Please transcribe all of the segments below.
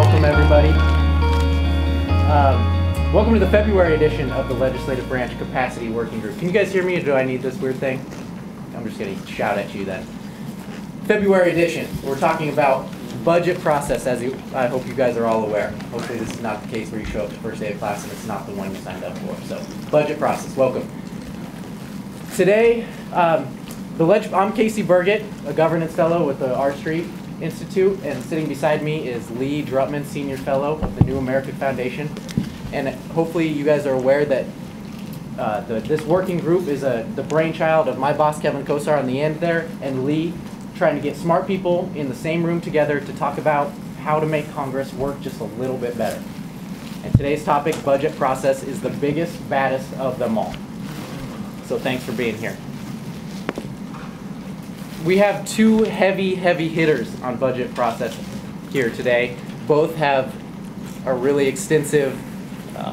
Welcome, everybody. Welcome to the February edition of the Legislative Branch Capacity Working Group. Can you guys hear me, or do I need this weird thing? I'm just going to shout at you then. February edition, we're talking about budget process, as you, I hope you guys are all aware. Hopefully this is not the case where you show up to first day of class and it's not the one you signed up for. So, budget process, welcome. Today, I'm Casey Burgett, a governance fellow with the R Street Institute, and sitting beside me is Lee Drutman, senior fellow of the New America Foundation. And hopefully you guys are aware that this working group is the brainchild of my boss, Kevin Kosar, on the end there, and Lee, trying to get smart people in the same room together to talk about how to make Congress work just a little bit better. And today's topic, budget process, is the biggest, baddest of them all. So thanks for being here. We have two heavy, heavy hitters on budget process here today. Both are really extensive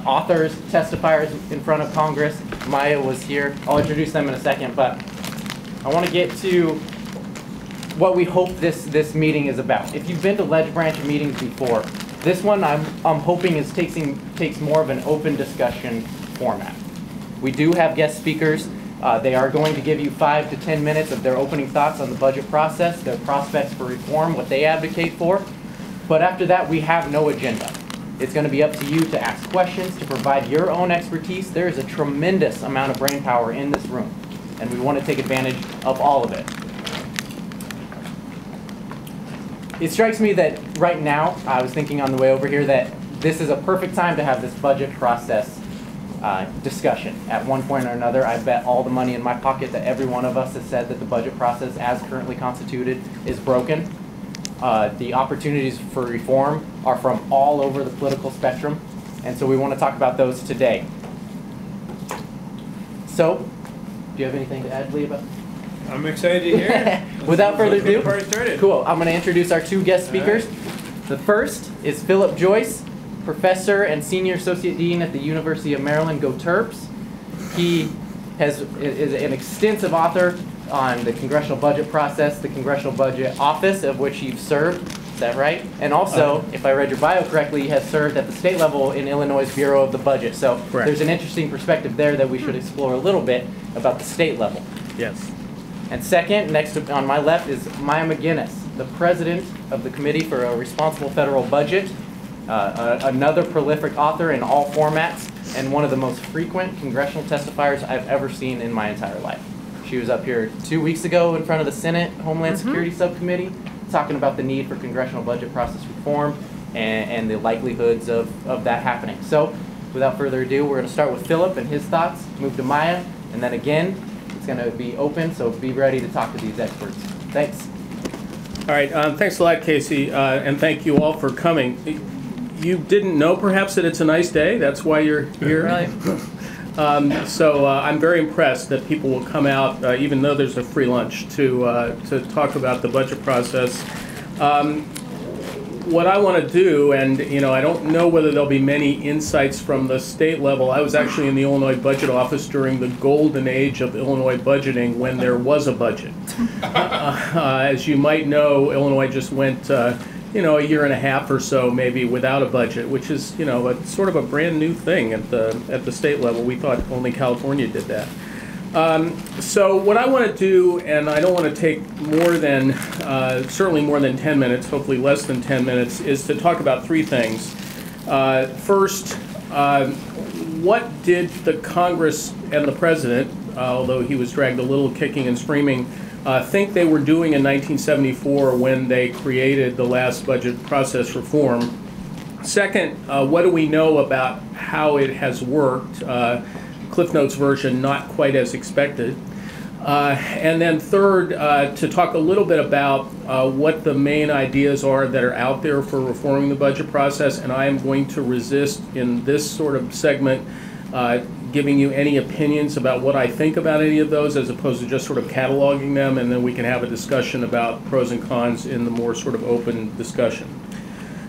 authors, testifiers in front of Congress. Maya was here. I'll introduce them in a second, but I want to get to what we hope this meeting is about. If you've been to Ledge Branch meetings before, this one I'm hoping is takes more of an open discussion format. We do have guest speakers. They are going to give you 5 to 10 minutes of their opening thoughts on the budget process, their prospects for reform, what they advocate for. But after that, we have no agenda. It's going to be up to you to ask questions, to provide your own expertise. There is a tremendous amount of brain power in this room, and we want to take advantage of all of it. It strikes me that right now, I was thinking on the way over here, that this is a perfect time to have this budget process discussion. At one point or another, I bet all the money in my pocket that every one of us has said that the budget process as currently constituted is broken. The opportunities for reform are from all over the political spectrum, and so we want to talk about those today. So, do you have anything to add, Lee? I'm excited to hear it. Without further ado, cool. I'm going to introduce our two guest speakers. Right. The first is Philip Joyce, professor and senior associate dean at the University of Maryland, go Terps. He is an extensive author on the Congressional Budget Process, the Congressional Budget Office, of which you've served. Is that right? And also, if I read your bio correctly, he has served at the state level in Illinois' Bureau of the Budget. So correct. There's an interesting perspective there that we should explore a little bit about the state level. Yes. And second, next on my left is Maya McGinnis, the president of the Committee for a Responsible Federal Budget. Another prolific author in all formats, and one of the most frequent congressional testifiers I've ever seen in my entire life. She was up here 2 weeks ago in front of the Senate Homeland Security Subcommittee talking about the need for congressional budget process reform and the likelihoods of that happening. So without further ado, we're going to start with Philip and his thoughts, move to Maya, and then again, it's going to be open, so be ready to talk to these experts. Thanks. All right. Thanks a lot, Casey, and thank you all for coming. You didn't know, perhaps, that it's a nice day. That's why you're here. Right. I'm very impressed that people will come out, even though there's a free lunch, to talk about the budget process. What I want to do, and I don't know whether there'll be many insights from the state level. I was actually in the Illinois Budget Office during the golden age of Illinois budgeting, when there was a budget. As you might know, Illinois just went a year and a half or so maybe without a budget, which is, sort of a brand new thing at the state level. We thought only California did that. So what I want to do, and I don't want to take more than, certainly more than 10 minutes, hopefully less than 10 minutes, is to talk about three things. First, what did the Congress and the President, although he was dragged a little kicking and screaming, think they were doing in 1974 when they created the last budget process reform? Second, what do we know about how it has worked? Cliff Notes version, not quite as expected. And then third, to talk a little bit about what the main ideas are that are out there for reforming the budget process. And I am going to resist in this sort of segment giving you any opinions about what I think about any of those, as opposed to just sort of cataloging them, and then we can have a discussion about pros and cons in the more sort of open discussion.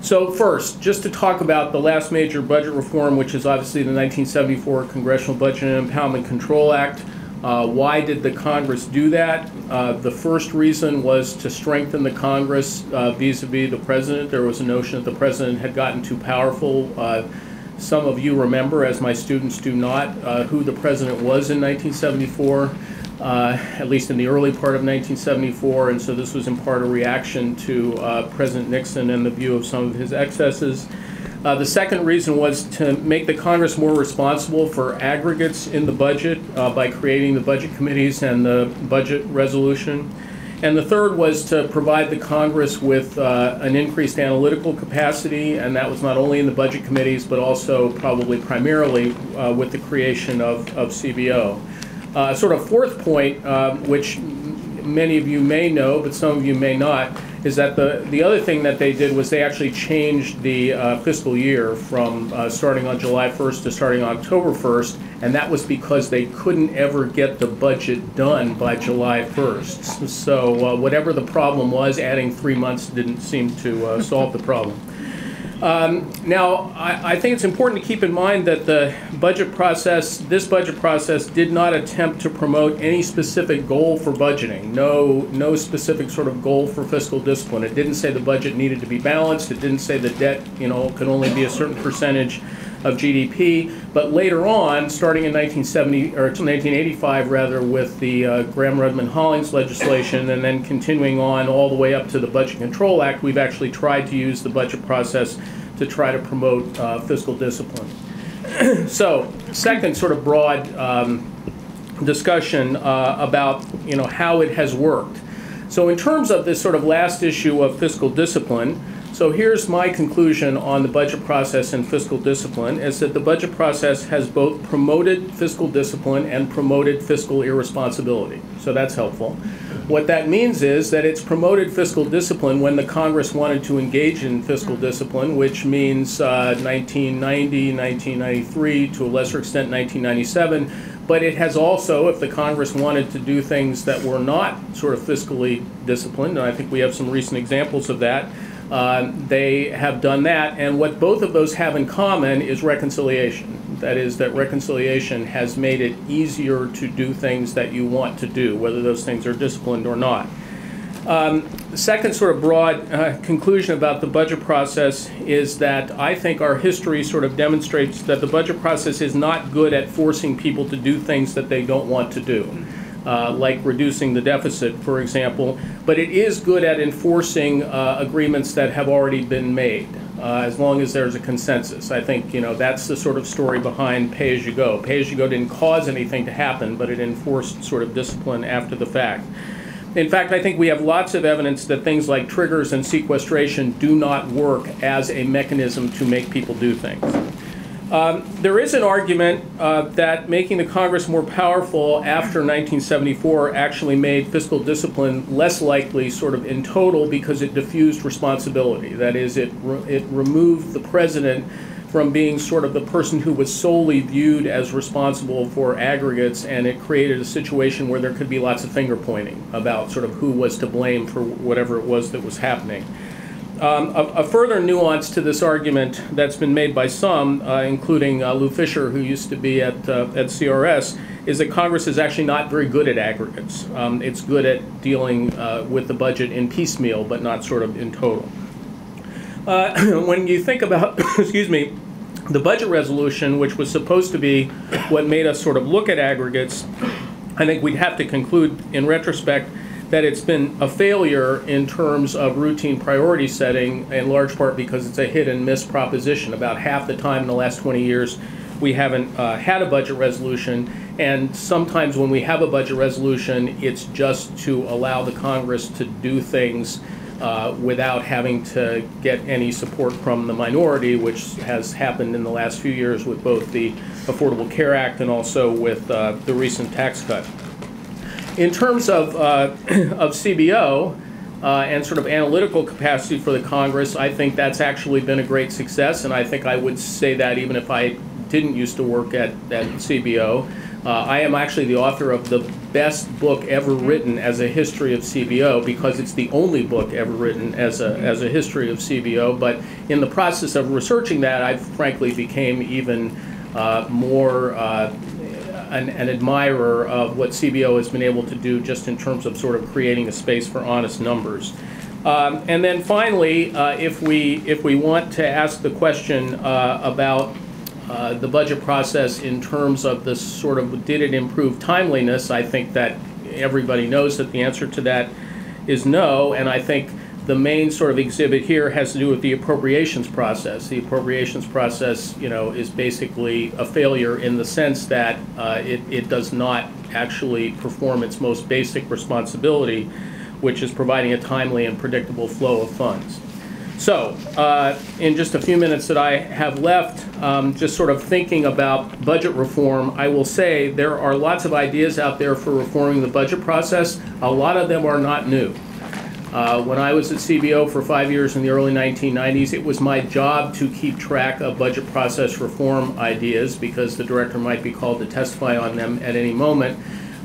So first, just to talk about the last major budget reform, which is obviously the 1974 Congressional Budget and Impoundment Control Act. Why did the Congress do that? The first reason was to strengthen the Congress vis-a-vis the President. There was a notion that the President had gotten too powerful. Some of you remember, as my students do not, who the President was in 1974, at least in the early part of 1974, and so this was in part a reaction to President Nixon and the view of some of his excesses. The second reason was to make the Congress more responsible for aggregates in the budget by creating the budget committees and the budget resolution. And the third was to provide the Congress with an increased analytical capacity, and that was not only in the budget committees, but also probably primarily with the creation of CBO. Sort of fourth point, which many of you may know, but some of you may not, is that the other thing that they did was they actually changed the fiscal year from starting on July 1st to starting on October 1st, and that was because they couldn't ever get the budget done by July 1st. So whatever the problem was, adding 3 months didn't seem to solve the problem. Now, I think it's important to keep in mind that the budget process, this budget process, did not attempt to promote any specific goal for budgeting, no specific sort of goal for fiscal discipline. It didn't say the budget needed to be balanced. It didn't say the debt, you know, could only be a certain percentage of GDP. But later on, starting in 1985 rather, with the Gramm-Rudman-Hollings legislation, and then continuing on all the way up to the Budget Control Act, we've actually tried to use the budget process to try to promote fiscal discipline. So, second sort of broad discussion about, you know, how it has worked. So in terms of this sort of last issue of fiscal discipline, so here's my conclusion on the budget process and fiscal discipline, is that the budget process has both promoted fiscal discipline and promoted fiscal irresponsibility. So that's helpful. What that means is that it's promoted fiscal discipline when the Congress wanted to engage in fiscal discipline, which means 1990, 1993, to a lesser extent 1997. But it has also, if the Congress wanted to do things that were not sort of fiscally disciplined, and I think we have some recent examples of that, they have done that, and what both of those have in common is reconciliation. That is, that reconciliation has made it easier to do things that you want to do, whether those things are disciplined or not. The second sort of broad conclusion about the budget process is that I think our history sort of demonstrates that the budget process is not good at forcing people to do things that they don't want to do. Like reducing the deficit, for example, but it is good at enforcing agreements that have already been made, as long as there's a consensus. I think, you know, that's the sort of story behind pay-as-you-go. Pay-as-you-go didn't cause anything to happen, but it enforced sort of discipline after the fact. In fact, I think we have lots of evidence that things like triggers and sequestration do not work as a mechanism to make people do things. There is an argument that making the Congress more powerful after 1974 actually made fiscal discipline less likely sort of in total because it diffused responsibility. That is, it removed the President from being sort of the person who was solely viewed as responsible for aggregates, and it created a situation where there could be lots of finger pointing about sort of who was to blame for whatever it was that was happening. A further nuance to this argument that's been made by some, including Lou Fisher, who used to be at CRS, is that Congress is actually not very good at aggregates. It's good at dealing with the budget in piecemeal, but not sort of in total. When you think about, excuse me, the budget resolution, which was supposed to be what made us sort of look at aggregates, I think we'd have to conclude in retrospect that it's been a failure in terms of routine priority setting, in large part because it's a hit and miss proposition. About half the time in the last 20 years, we haven't had a budget resolution, and sometimes when we have a budget resolution, it's just to allow the Congress to do things without having to get any support from the minority, which has happened in the last few years with both the Affordable Care Act and also with the recent tax cut. In terms of CBO and sort of analytical capacity for the Congress, I think that's actually been a great success, and I think I would say that even if I didn't used to work at CBO. I am actually the author of the best book ever written as a history of CBO, because it's the only book ever written as a history of CBO, but in the process of researching that, I frankly became even more an admirer of what CBO has been able to do just in terms of sort of creating a space for honest numbers. And then finally, if we want to ask the question about the budget process in terms of the sort of did it improve timeliness, I think that everybody knows that the answer to that is no, and I think the main sort of exhibit here has to do with the appropriations process. The appropriations process, you know, is basically a failure in the sense that it does not actually perform its most basic responsibility, which is providing a timely and predictable flow of funds. So, in just a few minutes that I have left, just sort of thinking about budget reform, I will say there are lots of ideas out there for reforming the budget process. A lot of them are not new. When I was at CBO for 5 years in the early 1990s, it was my job to keep track of budget process reform ideas because the director might be called to testify on them at any moment.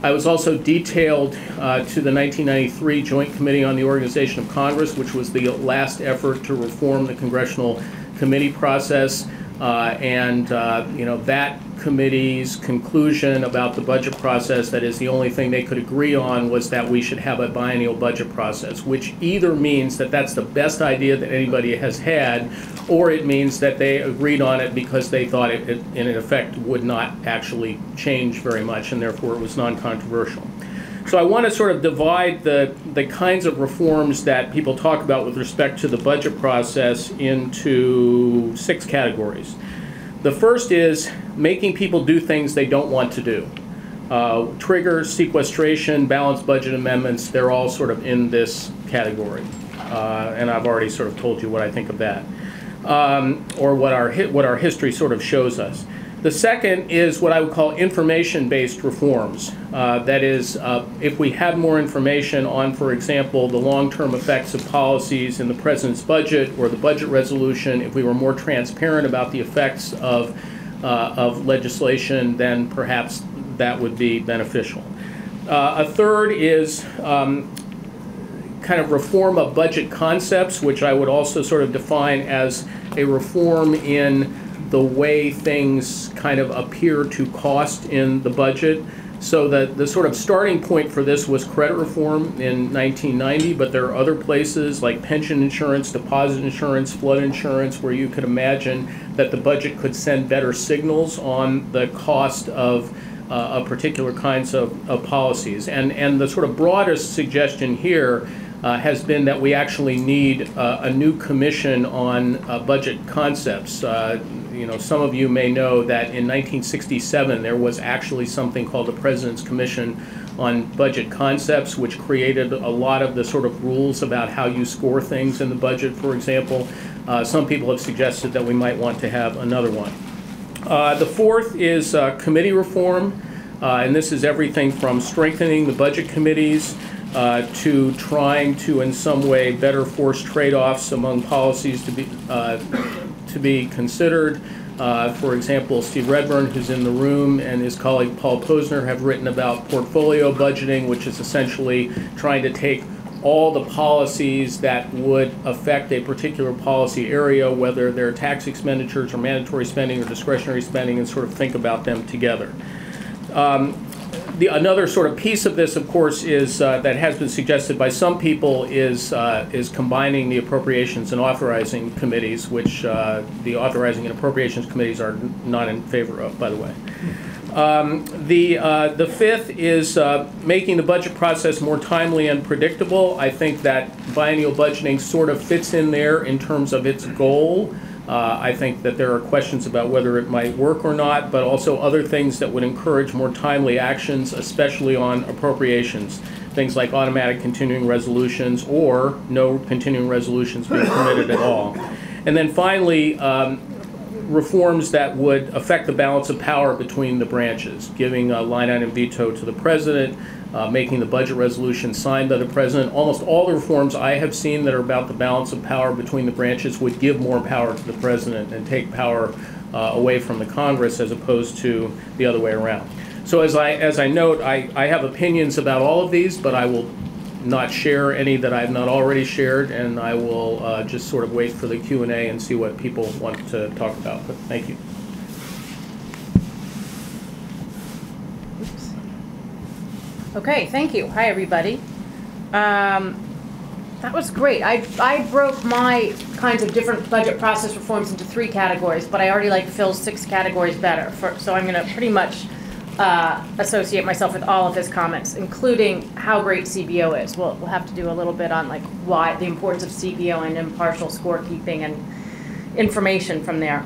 I was also detailed to the 1993 Joint Committee on the Organization of Congress, which was the last effort to reform the congressional committee process. You know, that committee's conclusion about the budget process, that is the only thing they could agree on, was that we should have a biennial budget process, which either means that that's the best idea that anybody has had, or it means that they agreed on it because they thought it in effect would not actually change very much, and therefore it was non-controversial. So I want to sort of divide the kinds of reforms that people talk about with respect to the budget process into 6 categories. The first is making people do things they don't want to do. Triggers, sequestration, balanced budget amendments, they're all sort of in this category. And I've already sort of told you what I think of that, or what our history sort of shows us. The second is what I would call information-based reforms. That is, if we had more information on, for example, the long-term effects of policies in the president's budget or the budget resolution, if we were more transparent about the effects of legislation, then perhaps that would be beneficial. A third is kind of reform of budget concepts, which I would also sort of define as a reform in the way things kind of appear to cost in the budget. So that the sort of starting point for this was credit reform in 1990, but there are other places like pension insurance, deposit insurance, flood insurance, where you could imagine that the budget could send better signals on the cost of particular kinds of policies. And the sort of broadest suggestion here has been that we actually need a new commission on budget concepts. You know, some of you may know that in 1967 there was actually something called the President's Commission on Budget Concepts, which created a lot of the sort of rules about how you score things in the budget, for example. Some people have suggested that we might want to have another one. The fourth is committee reform, and this is everything from strengthening the budget committees to trying to, in some way, better force trade-offs among policies to be considered. For example, Steve Redburn, who's in the room, and his colleague Paul Posner have written about portfolio budgeting, which is essentially trying to take all the policies that would affect a particular policy area, whether they're tax expenditures or mandatory spending or discretionary spending, and sort of think about them together. Another sort of piece of this, of course, is that has been suggested by some people is combining the appropriations and authorizing committees, which the authorizing and appropriations committees are not in favor of, by the way. The fifth is making the budget process more timely and predictable. I think that biennial budgeting sort of fits in there in terms of its goal. I think that there are questions about whether it might work or not, but also other things that would encourage more timely actions, especially on appropriations, things like automatic continuing resolutions or no continuing resolutions being permitted at all. And then finally, reforms that would affect the balance of power between the branches, giving a line item veto to the president, making the budget resolution signed by the president. Almost all the reforms I have seen that are about the balance of power between the branches would give more power to the president and take power away from the Congress as opposed to the other way around. So as I note, I have opinions about all of these, but I will not share any that I have not already shared, and I will just sort of wait for the Q&A and see what people want to talk about. But thank you. Oops. Okay, thank you. Hi, everybody. That was great. I broke my kinds of different budget process reforms into 3 categories, but I already like Phil's 6 categories better, so I'm going to pretty much associate myself with all of his comments, including how great CBO is. We'll have to do a little bit on like why the importance of CBO and impartial scorekeeping and information from there.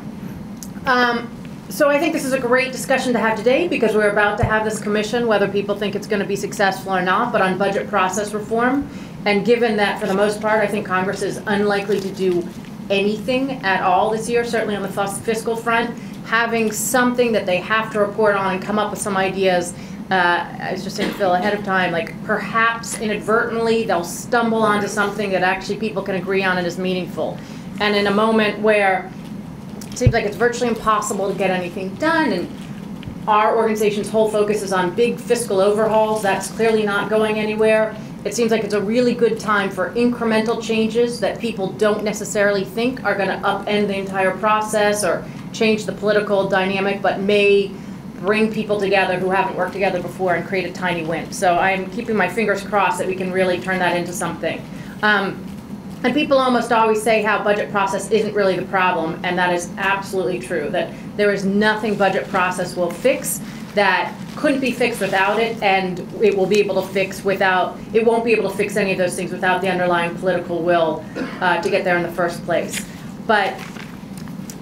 So I think this is a great discussion to have today because we're about to have this commission, whether people think it's going to be successful or not, but on budget process reform. And given that, for the most part, I think Congress is unlikely to do anything at all this year, certainly on the fiscal front, having something that they have to report on and come up with some ideas. I was just saying to Phil ahead of time, like perhaps inadvertently they'll stumble onto something that actually people can agree on and is meaningful. And in a moment where it seems like it's virtually impossible to get anything done, and our organization's whole focus is on big fiscal overhauls. That's clearly not going anywhere. It seems like it's a really good time for incremental changes that people don't necessarily think are going to upend the entire process or change the political dynamic, but may bring people together who haven't worked together before and create a tiny win. So I'm keeping my fingers crossed that we can really turn that into something. And people almost always say how budget process isn't really the problem, and that is absolutely true, that there is nothing budget process will fix that couldn't be fixed without it, and it will be able to fix without, it won't be able to fix any of those things without the underlying political will to get there in the first place. But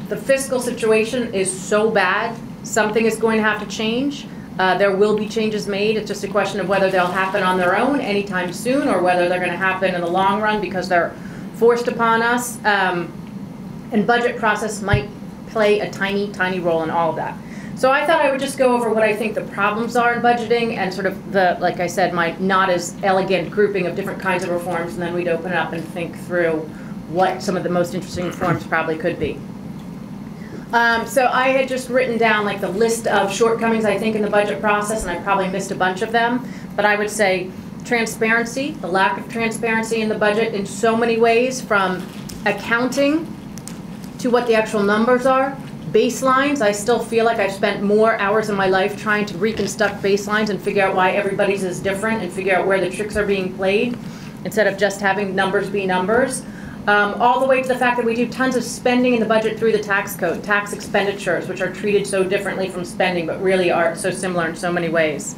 the fiscal situation is so bad, something is going to have to change. There will be changes made. It's just a question of whether they'll happen on their own anytime soon or whether they're going to happen in the long run because they're forced upon us, and budget process might play a tiny, tiny role in all of that. So I thought I would just go over what I think the problems are in budgeting and sort of the, like I said, my not as elegant grouping of different kinds of reforms, and then we'd open it up and think through what some of the most interesting reforms probably could be. So I had just written down like the list of shortcomings I think in the budget process, and I probably missed a bunch of them, but I would say transparency, the lack of transparency in the budget in so many ways, from accounting to what the actual numbers are, baselines. I still feel like I've spent more hours in my life trying to reconstruct baselines and figure out why everybody's is different and figure out where the tricks are being played instead of just having numbers be numbers. All the way to the fact that we do tons of spending in the budget through the tax code, tax expenditures, which are treated so differently from spending, but really are so similar in so many ways.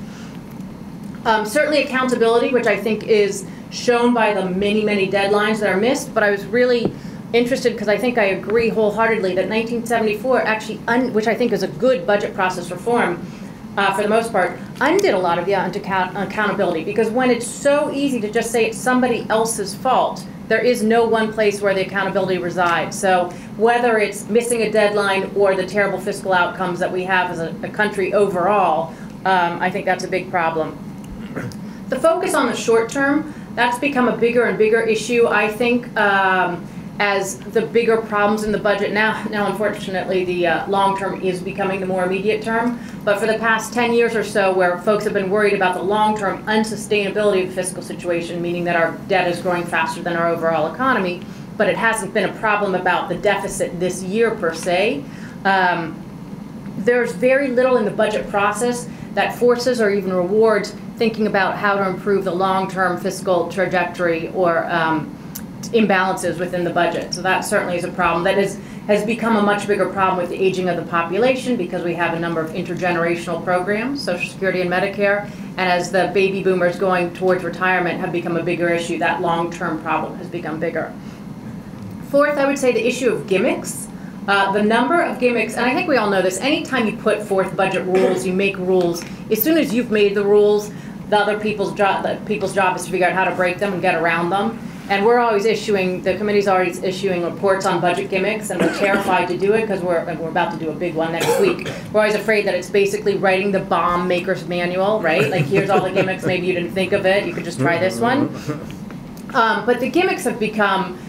Certainly accountability, which I think is shown by the many, many deadlines that are missed, but I was really interested because I think I agree wholeheartedly that 1974 actually, which I think is a good budget process reform, for the most part, undid a lot of the accountability, because when it's so easy to just say it's somebody else's fault, there is no one place where the accountability resides. So whether it's missing a deadline or the terrible fiscal outcomes that we have as a country overall, I think that's a big problem. The focus on the short term, that's become a bigger and bigger issue, I think, as the bigger problems in the budget now unfortunately, the long term is becoming the more immediate term. But for the past 10 years or so, where folks have been worried about the long term unsustainability of the fiscal situation, meaning that our debt is growing faster than our overall economy, but it hasn't been a problem about the deficit this year per se. There's very little in the budget process that forces or even rewards thinking about how to improve the long term fiscal trajectory or imbalances within the budget. So that certainly is a problem that has become a much bigger problem with the aging of the population, because we have a number of intergenerational programs, Social Security and Medicare, and as the baby boomers going towards retirement have become a bigger issue, that long-term problem has become bigger. Fourth, I would say the issue of gimmicks. The number of gimmicks, and I think we all know this, anytime you put forth budget rules, you make rules. As soon as you've made the rules, the other people's job is to figure out how to break them and get around them. And we're always issuing, the committee's always issuing reports on budget gimmicks, and we're terrified to do it because we're about to do a big one next week. We're always afraid that it's basically writing the bomb maker's manual, right? Like, here's all the gimmicks, maybe you didn't think of it, you could just try this one. But the gimmicks have become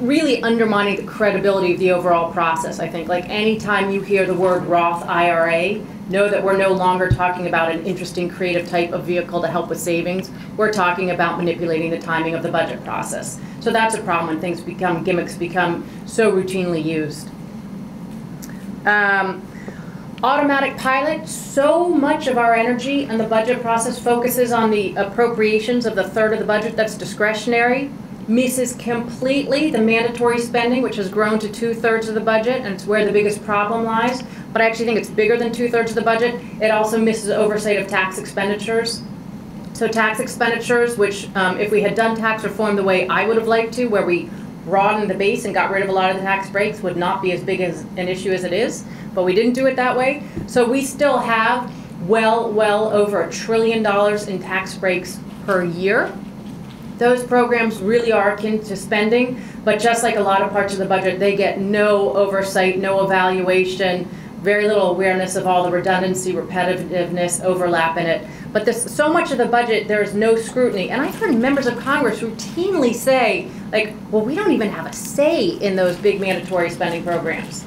really undermining the credibility of the overall process, I think. Like, anytime you hear the word Roth IRA, know that we're no longer talking about an interesting creative type of vehicle to help with savings. We're talking about manipulating the timing of the budget process. So that's a problem when things become, gimmicks become so routinely used. Automatic pilot, so much of our energy and the budget process focuses on the appropriations of the third of the budget that's discretionary, misses completely the mandatory spending, which has grown to 2/3 of the budget, and it's where the biggest problem lies. But I actually think it's bigger than 2/3 of the budget. It also misses oversight of tax expenditures. So tax expenditures, which if we had done tax reform the way I would have liked to, where we broadened the base and got rid of a lot of the tax breaks, would not be as big as an issue as it is. But we didn't do it that way. So we still have well over $1 trillion in tax breaks per year. Those programs really are akin to spending, but just like a lot of parts of the budget, they get no oversight, no evaluation, very little awareness of all the redundancy, repetitiveness, overlap in it. But this, so much of the budget, there's no scrutiny. And I've heard members of Congress routinely say, like, well, we don't even have a say in those big mandatory spending programs.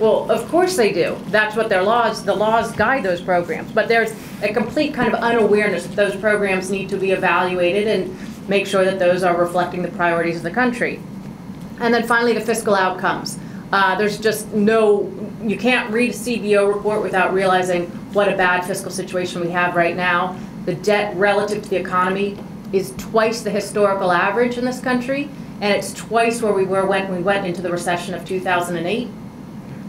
Well, of course they do. That's what their laws, the laws guide those programs. But there's a complete kind of unawareness that those programs need to be evaluated and make sure that those are reflecting the priorities of the country. And then finally, the fiscal outcomes. There's just no, you can't read a CBO report without realizing what a bad fiscal situation we have right now. The debt relative to the economy is twice the historical average in this country, and it's twice where we were when we went into the recession of 2008.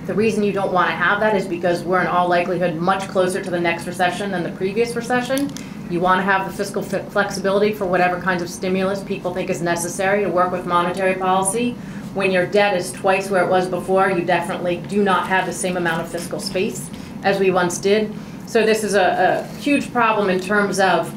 The reason you don't want to have that is because we're in all likelihood much closer to the next recession than the previous recession. You want to have the fiscal flexibility for whatever kinds of stimulus people think is necessary to work with monetary policy. When your debt is twice where it was before, you definitely do not have the same amount of fiscal space as we once did. So this is a huge problem in terms of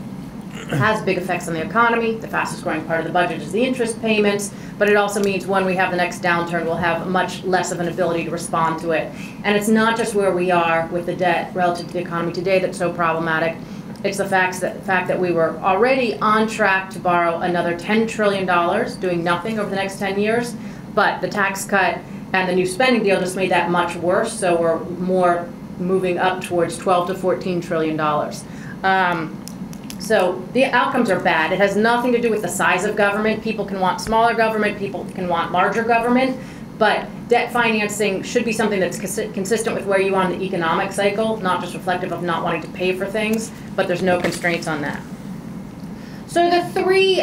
has big effects on the economy. The fastest growing part of the budget is the interest payments, but it also means when we have the next downturn, we'll have much less of an ability to respond to it. And it's not just where we are with the debt relative to the economy today that's so problematic. It's the fact that we were already on track to borrow another $10 trillion, doing nothing over the next 10 years, but the tax cut and the new spending deal just made that much worse, so we're more moving up towards $12 to $14 trillion. So the outcomes are bad. It has nothing to do with the size of government. People can want smaller government, people can want larger government, but debt financing should be something that's consistent with where you are in the economic cycle, not just reflective of not wanting to pay for things, but there's no constraints on that. So the three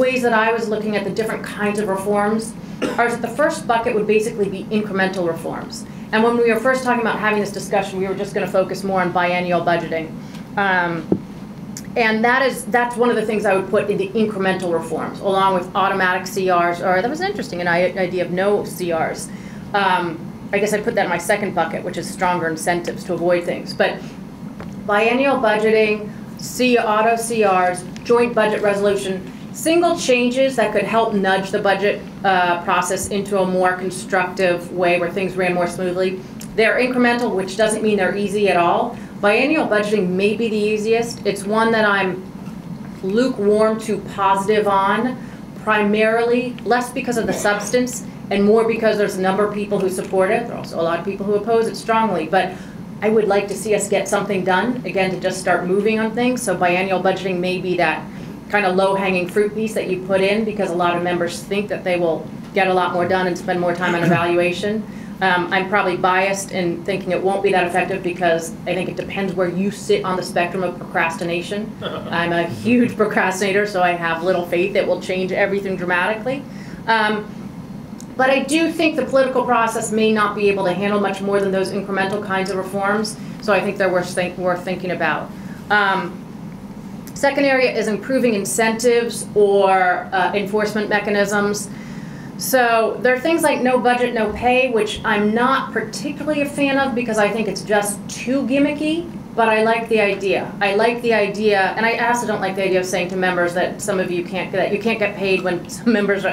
ways that I was looking at the different kinds of reforms are that the first bucket would basically be incremental reforms. And when we were first talking about having this discussion, we were just going to focus more on biennial budgeting. And that's one of the things I would put into incremental reforms, along with automatic CRs, or that was interesting, an idea of no CRs. I guess I'd put that in my second bucket, which is stronger incentives to avoid things. But biennial budgeting, auto CRs, joint budget resolution, single changes that could help nudge the budget process into a more constructive way where things ran more smoothly. They're incremental, which doesn't mean they're easy at all. Biennial budgeting may be the easiest. It's one that I'm lukewarm to positive on, primarily less because of the substance and more because there's a number of people who support it. There are also a lot of people who oppose it strongly, but I would like to see us get something done, again, to just start moving on things. So biennial budgeting may be that kind of low-hanging fruit piece that you put in because a lot of members think that they will get a lot more done and spend more time on evaluation. I'm probably biased in thinking it won't be that effective because I think it depends where you sit on the spectrum of procrastination. I'm a huge procrastinator, so I have little faith it will change everything dramatically. But I do think the political process may not be able to handle much more than those incremental kinds of reforms, so I think they're worth thinking about. Second area is improving incentives or enforcement mechanisms. So there are things like no budget, no pay, which I'm not particularly a fan of because I think it's just too gimmicky, but I like the idea. I like the idea, and I also don't like the idea of saying to members that some of you can't get paid when some members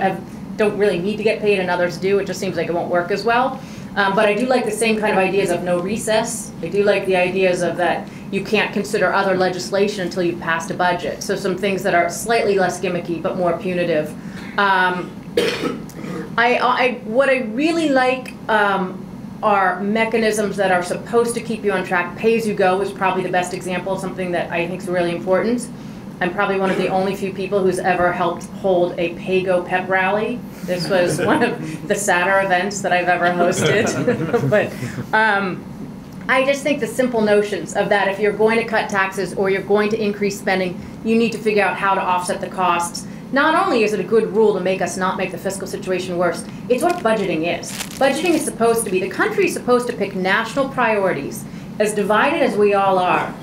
don't really need to get paid and others do. It just seems like it won't work as well. But I do like the same kind of ideas of no recess. I do like the ideas of that you can't consider other legislation until you've passed a budget. So some things that are slightly less gimmicky but more punitive. What I really like are mechanisms that are supposed to keep you on track. Pay as you go is probably the best example of something that I think is really important. I'm probably one of the only few people who's ever helped hold a pay-go pep rally. This was one of the sadder events that I've ever hosted. but I just think the simple notions of that, if you're going to cut taxes or you're going to increase spending, you need to figure out how to offset the costs. Not only is it a good rule to make us not make the fiscal situation worse, it's what budgeting is. Budgeting is supposed to be, the country is supposed to pick national priorities, as divided as we all are.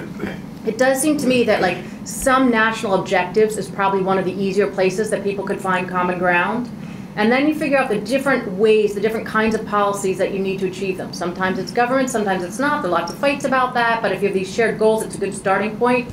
It does seem to me that like some national objectives is probably one of the easier places that people could find common ground. And then you figure out the different ways, the different kinds of policies that you need to achieve them. Sometimes it's government, sometimes it's not. There are lots of fights about that, but if you have these shared goals, it's a good starting point.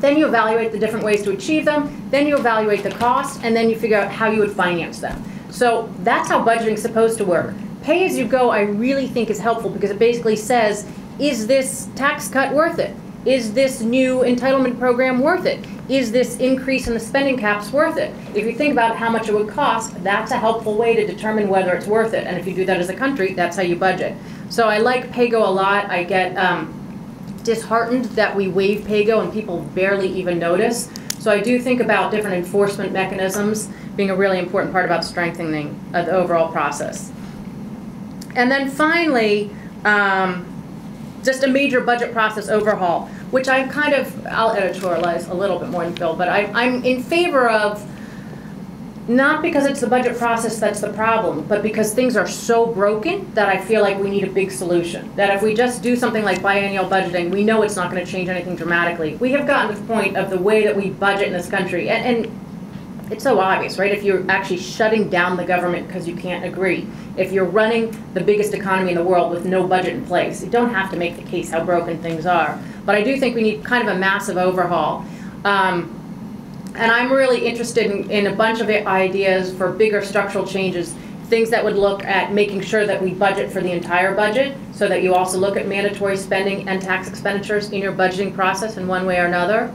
Then you evaluate the different ways to achieve them, then you evaluate the cost, and then you figure out how you would finance them. So that's how budgeting is supposed to work. Pay as you go, I really think, is helpful because it basically says, is this tax cut worth it? Is this new entitlement program worth it? Is this increase in the spending caps worth it? If you think about how much it would cost, that's a helpful way to determine whether it's worth it. And if you do that as a country, that's how you budget. So I like PAYGO a lot. I get disheartened that we waive PAYGO and people barely even notice. So I do think about different enforcement mechanisms being a really important part about strengthening the overall process. And then finally, just a major budget process overhaul, which I'm kind of, I'll editorialize a little bit more than Phil, but I'm in favor of, not because it's the budget process that's the problem, but because things are so broken that I feel like we need a big solution. That if we just do something like biennial budgeting, we know it's not going to change anything dramatically. We have gotten to the point of the way that we budget in this country, and it's so obvious, right? If you're actually shutting down the government because you can't agree, if you're running the biggest economy in the world with no budget in place, you don't have to make the case how broken things are. But I do think we need kind of a massive overhaul. And I'm really interested in a bunch of ideas for bigger structural changes, things that would look at making sure that we budget for the entire budget, so that you also look at mandatory spending and tax expenditures in your budgeting process in one way or another.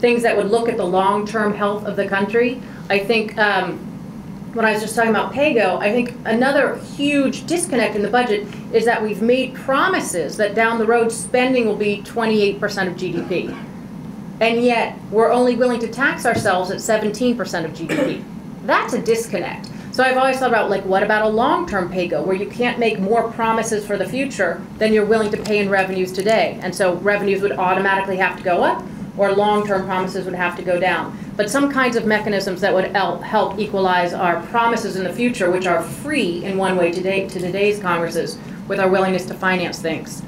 Things that would look at the long-term health of the country. I think when I was just talking about PAYGO, I think another huge disconnect in the budget is that we've made promises that down the road spending will be 28% of GDP. And yet we're only willing to tax ourselves at 17% of GDP. That's a disconnect. So I've always thought about, like, what about a long-term PAYGO where you can't make more promises for the future than you're willing to pay in revenues today. And so revenues would automatically have to go up, or long-term promises would have to go down. But some kinds of mechanisms that would help equalize our promises in the future, which are free in one way today to today's Congresses, with our willingness to finance things.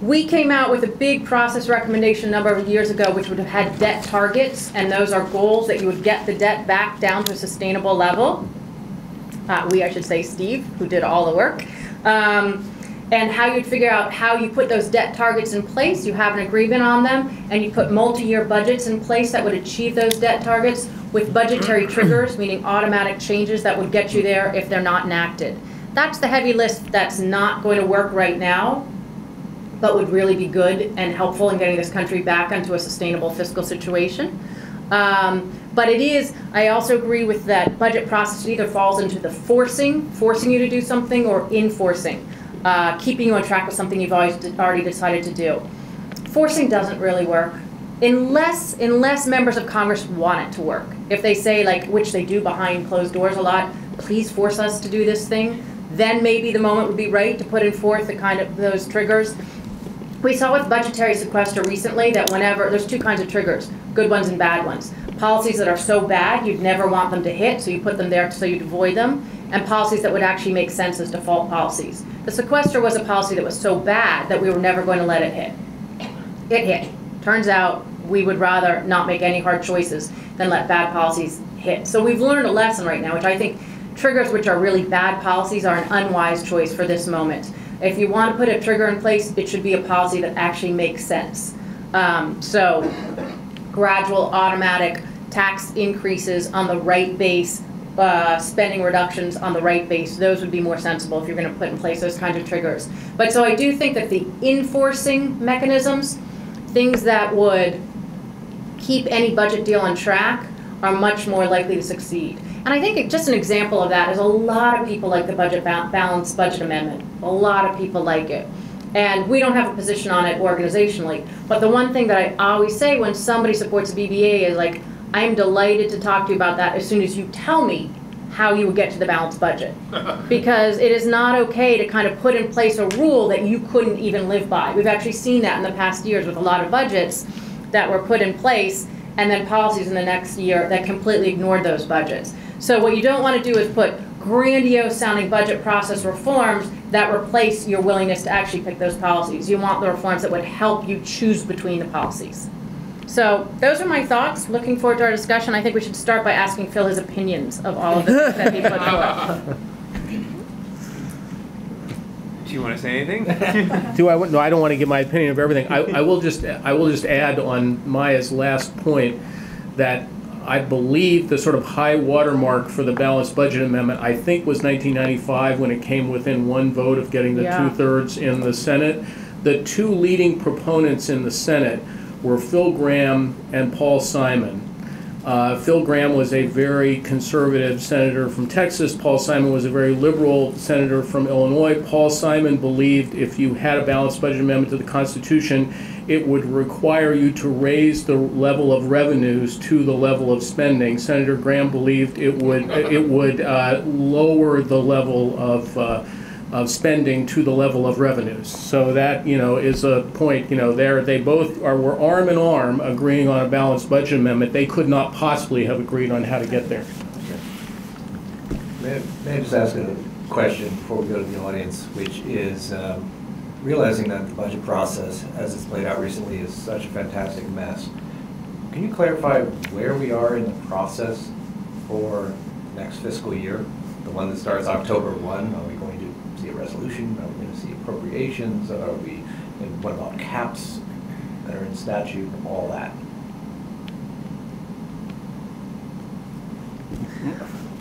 We came out with a big process recommendation a number of years ago, which would have had debt targets, and those are goals that you would get the debt back down to a sustainable level. We, I should say, Steve, who did all the work. And how you'd figure out how you put those debt targets in place. You have an agreement on them, and you put multi-year budgets in place that would achieve those debt targets with budgetary triggers, meaning automatic changes that would get you there if they're not enacted. That's the heavy list that's not going to work right now, but would really be good and helpful in getting this country back into a sustainable fiscal situation. But it is, I also agree with that budget process either falls into the forcing you to do something, or enforcing. Keeping you on track with something you've already decided to do. Forcing doesn't really work unless members of Congress want it to work. If they say, like, which they do behind closed doors a lot, please force us to do this thing, then maybe the moment would be right to put in forth the kind of those triggers. We saw with budgetary sequester recently that whenever, there's two kinds of triggers, good ones and bad ones. Policies that are so bad you'd never want them to hit, so you put them there so you'd avoid them, and policies that would actually make sense as default policies. The sequester was a policy that was so bad that we were never going to let it hit. It hit. Turns out we would rather not make any hard choices than let bad policies hit. So we've learned a lesson right now, which I think triggers which are really bad policies are an unwise choice for this moment. If you want to put a trigger in place, it should be a policy that actually makes sense. So gradual automatic tax increases on the right base, spending reductions on the right base, those would be more sensible if you're going to put in place those kinds of triggers. But so I do think that the enforcing mechanisms, things that would keep any budget deal on track, are much more likely to succeed. And I think just an example of that is a lot of people like the balanced budget amendment. A lot of people like it. And we don't have a position on it organizationally. But the one thing that I always say when somebody supports a BBA is, like, I'm delighted to talk to you about that as soon as you tell me how you would get to the balanced budget. Because it is not okay to kind of put in place a rule that you couldn't even live by. We've actually seen that in the past years with a lot of budgets that were put in place and then policies in the next year that completely ignored those budgets. So what you don't want to do is put grandiose sounding budget process reforms that replace your willingness to actually pick those policies. You want the reforms that would help you choose between the policies. So those are my thoughts. Looking forward to our discussion. I think we should start by asking Phil his opinions of all of the things that he put forward. Do you want to say anything? Do I want? No, I don't want to give my opinion of everything. I will just add on Maya's last point that I believe the sort of high watermark for the balanced budget amendment, I think, was 1995 when it came within one vote of getting the two-thirds in the Senate. The two leading proponents in the Senate were Phil Gramm and Paul Simon. Phil Gramm was a very conservative senator from Texas. Paul Simon was a very liberal senator from Illinois. Paul Simon believed if you had a balanced budget amendment to the Constitution, it would require you to raise the level of revenues to the level of spending. Senator Gramm believed it would lower the level of spending to the level of revenues. So that, you know, is a point, you know, there. They both were arm in arm agreeing on a balanced budget amendment. They could not possibly have agreed on how to get there. Okay. May I just ask a question before we go to the audience, which is realizing that the budget process, as it's played out recently, is such a fantastic mess. Can you clarify where we are in the process for next fiscal year, the one that starts October 1? Are we going to see a resolution? Are we going to see appropriations? Are we? And what about caps that are in statute? All that.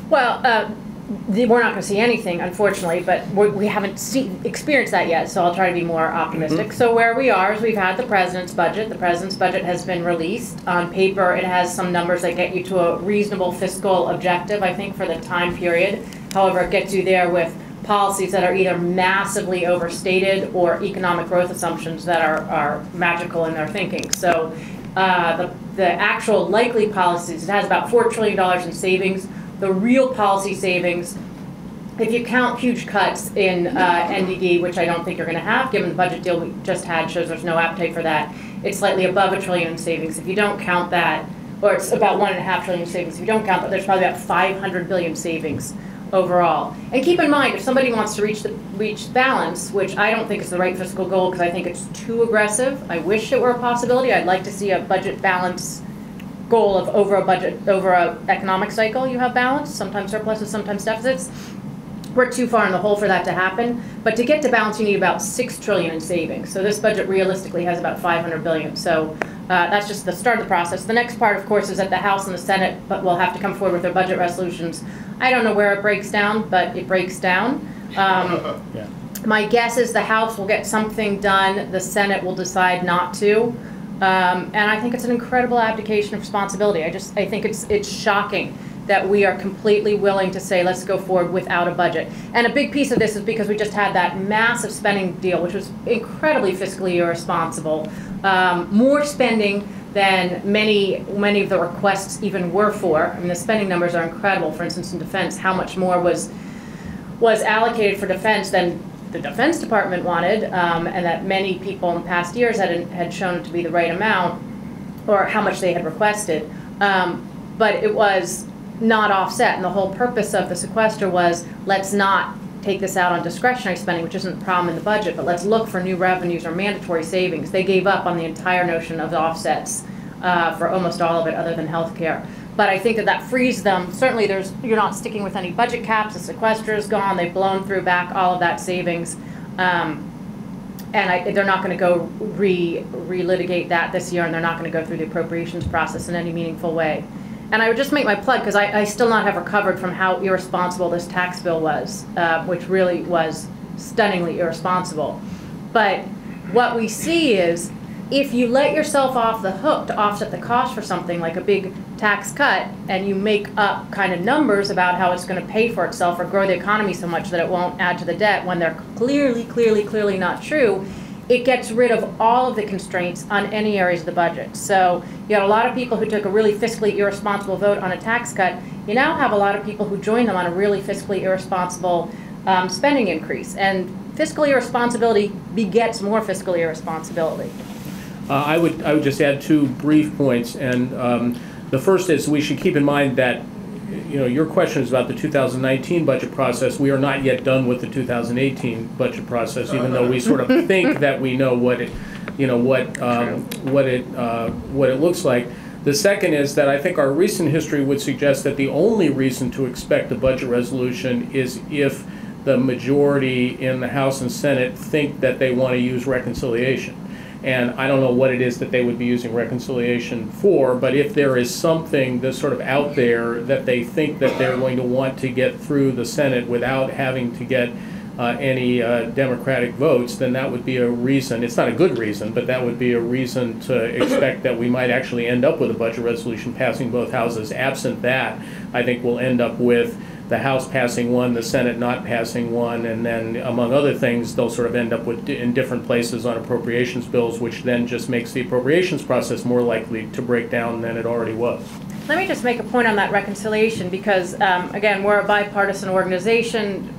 Well, we're not going to see anything, unfortunately, but we haven't experienced that yet. So I'll try to be more optimistic. So where we are is we've had the president's budget. The president's budget has been released. On paper, it has some numbers that get you to a reasonable fiscal objective, I think, for the time period. However, it gets you there with policies that are either massively overstated or economic growth assumptions that are magical in their thinking. So the actual likely policies, it has about $4 trillion in savings. The real policy savings, if you count huge cuts in NDD, which I don't think you're going to have, given the budget deal we just had shows there's no appetite for that, it's slightly above $1 trillion in savings. If you don't count that, or it's about $1.5 trillion in savings. If you don't count that, there's probably about $500 billion savings overall. And keep in mind, if somebody wants to reach balance, which I don't think is the right fiscal goal because I think it's too aggressive. I wish it were a possibility. I'd like to see a budget balance goal of over a budget, over an economic cycle, you have balance, sometimes surpluses, sometimes deficits. We're too far in the hole for that to happen. But to get to balance, you need about $6 trillion in savings. So this budget realistically has about $500 billion. So that's just the start of the process. The next part, of course, is that the House and the Senate will have to come forward with their budget resolutions. I don't know where it breaks down, but it breaks down. My guess is the House will get something done. The Senate will decide not to. And I think it's an incredible abdication of responsibility. I think it's shocking that we are completely willing to say, let's go forward without a budget. And a big piece of this is because we just had that massive spending deal, which was incredibly fiscally irresponsible. More spending than many of the requests even were for. I mean, the spending numbers are incredible. For instance, in defense, how much more was allocated for defense than the Defense Department wanted, and that many people in past years had shown to be the right amount, or how much they had requested, but it was not offset. And the whole purpose of the sequester was, let's not take this out on discretionary spending, which isn't a problem in the budget, but let's look for new revenues or mandatory savings. They gave up on the entire notion of the offsets for almost all of it, other than healthcare. But I think that frees them. Certainly, you're not sticking with any budget caps. The sequester is gone. They've blown through back all of that savings, and they're not going to go relitigate that this year, and they're not going to go through the appropriations process in any meaningful way. And I would just make my plug because I still not have recovered from how irresponsible this tax bill was, which really was stunningly irresponsible. But what we see is, if you let yourself off the hook to offset the cost for something like a big tax cut, and you make up kind of numbers about how it's going to pay for itself or grow the economy so much that it won't add to the debt when they're clearly not true, it gets rid of all of the constraints on any areas of the budget. So you had a lot of people who took a really fiscally irresponsible vote on a tax cut. You now have a lot of people who join them on a really fiscally irresponsible spending increase. And fiscal irresponsibility begets more fiscal irresponsibility. I would just add two brief points. And the first is we should keep in mind that your question is about the 2019 budget process. We are not yet done with the 2018 budget process, even though we sort of think that we know what it, what it looks like. The second is that I think our recent history would suggest that the only reason to expect a budget resolution is if the majority in the House and Senate think that they want to use reconciliation. And I don't know what it is that they would be using reconciliation for, but if there is something that's sort of out there that they think that they're going to want to get through the Senate without having to get any Democratic votes, then that would be a reason. It's not a good reason, but that would be a reason to expect that we might actually end up with a budget resolution passing both houses. Absent that, I think we'll end up with the House passing one, the Senate not passing one, and then, among other things, they'll sort of end up with in different places on appropriations bills, which then just makes the appropriations process more likely to break down than it already was. Let me just make a point on that reconciliation, because, again, we're a bipartisan organization.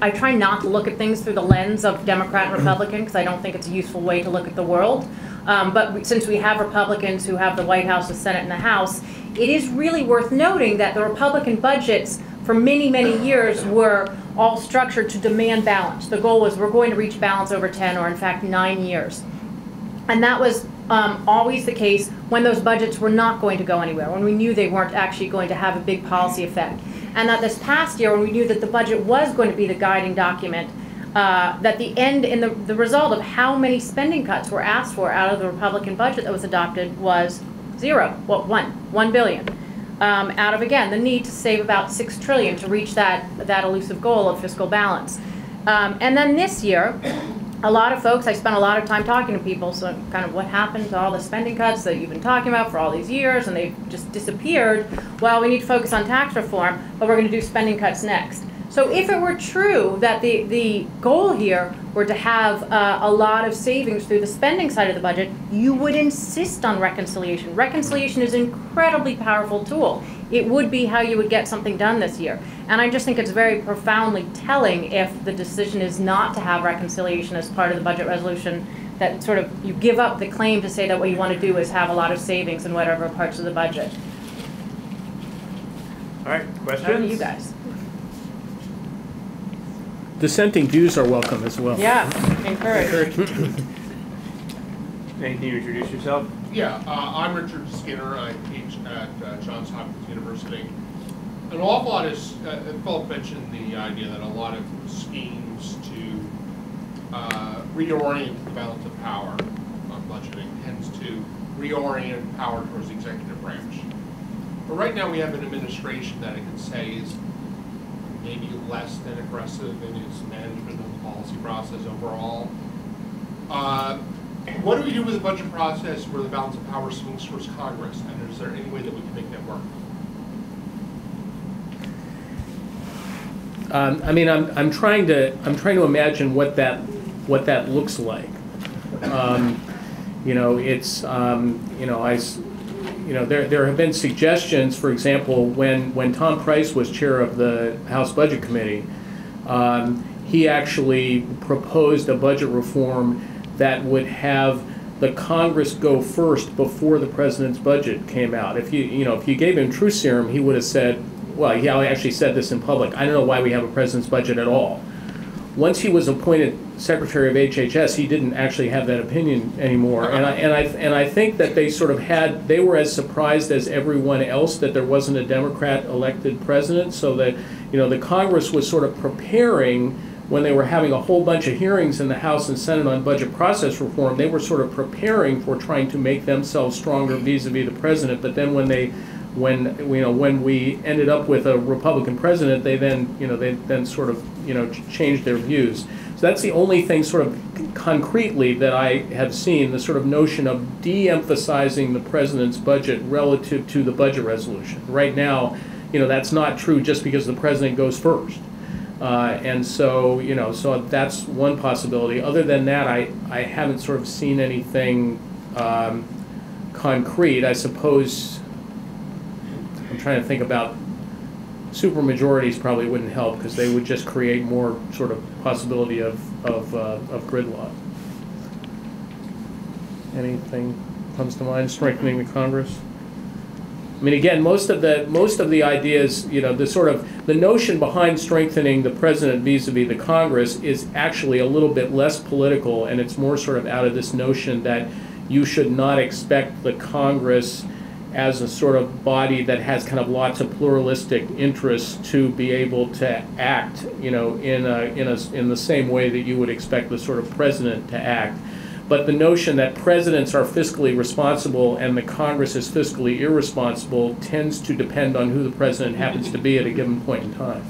I try not to look at things through the lens of Democrat and Republican, because I don't think it's a useful way to look at the world. But since we have Republicans who have the White House, the Senate, and the House, it is really worth noting that the Republican budgets for many, many years were all structured to demand balance. The goal was we're going to reach balance over 10 or in fact 9 years. And that was always the case when those budgets were not going to go anywhere, when we knew they weren't actually going to have a big policy effect. And that this past year when we knew that the budget was going to be the guiding document, that the end and the result of how many spending cuts were asked for out of the Republican budget that was adopted was zero, well, $1 billion. Out of, again, the need to save about $6 trillion to reach that elusive goal of fiscal balance. And then this year, a lot of folks, I spent a lot of time talking to people, so kind of what happened to all the spending cuts that you've been talking about for all these years, and they've just disappeared. Well, we need to focus on tax reform, but we're going to do spending cuts next. So if it were true that the goal here were to have a lot of savings through the spending side of the budget, you would insist on reconciliation. Reconciliation is an incredibly powerful tool. It would be how you would get something done this year. And I just think it's very profoundly telling if the decision is not to have reconciliation as part of the budget resolution, that sort of you give up the claim to say that what you want to do is have a lot of savings in whatever parts of the budget. All right, questions? How do you guys? Dissenting views are welcome as well. Yeah, encouraged. Nathan, you introduce yourself? Yeah, I'm Richard Skinner. I teach at Johns Hopkins University. An awful lot is, Philip mentioned the idea that a lot of schemes to reorient the balance of power on budgeting tends to reorient power towards the executive branch. But right now we have an administration that I can say is maybe less than aggressive in its management of the policy process overall. What do we do with the budget process where the balance of power swings towards Congress, and is there any way that we can make that work? I mean, I'm trying to imagine what that looks like. It's there have been suggestions, for example, when Tom Price was chair of the House Budget Committee, he actually proposed a budget reform that would have the Congress go first before the president's budget came out. If you gave him truth serum, he would have said, well, he actually said this in public, I don't know why we have a president's budget at all. Once he was appointed Secretary of HHS, he didn't actually have that opinion anymore, and I think that they sort of had, they were as surprised as everyone else that there wasn't a Democrat elected president, so that the Congress was sort of preparing when they were having a whole bunch of hearings in the House and Senate on budget process reform. They were sort of preparing for trying to make themselves stronger vis-a-vis the president, but then when we ended up with a Republican president, they then sort of changed their views. So that's the only thing sort of concretely that I have seen, the sort of notion of de-emphasizing the president's budget relative to the budget resolution. Right now, that's not true just because the president goes first. And so, you know, so that's one possibility. Other than that, I haven't sort of seen anything concrete. I suppose I'm trying to think about supermajorities probably wouldn't help because they would just create more sort of possibility of gridlock. Anything comes to mind? Strengthening the Congress. I mean, again, most of the ideas, you know, the sort of the notion behind strengthening the president vis-a-vis the Congress is actually a little bit less political, and it's more sort of out of this notion that you should not expect the Congress as a sort of body that has kind of lots of pluralistic interests to be able to act, you know, in the same way that you would expect the sort of president to act. But the notion that presidents are fiscally responsible and the Congress is fiscally irresponsible tends to depend on who the president happens to be at a given point in time.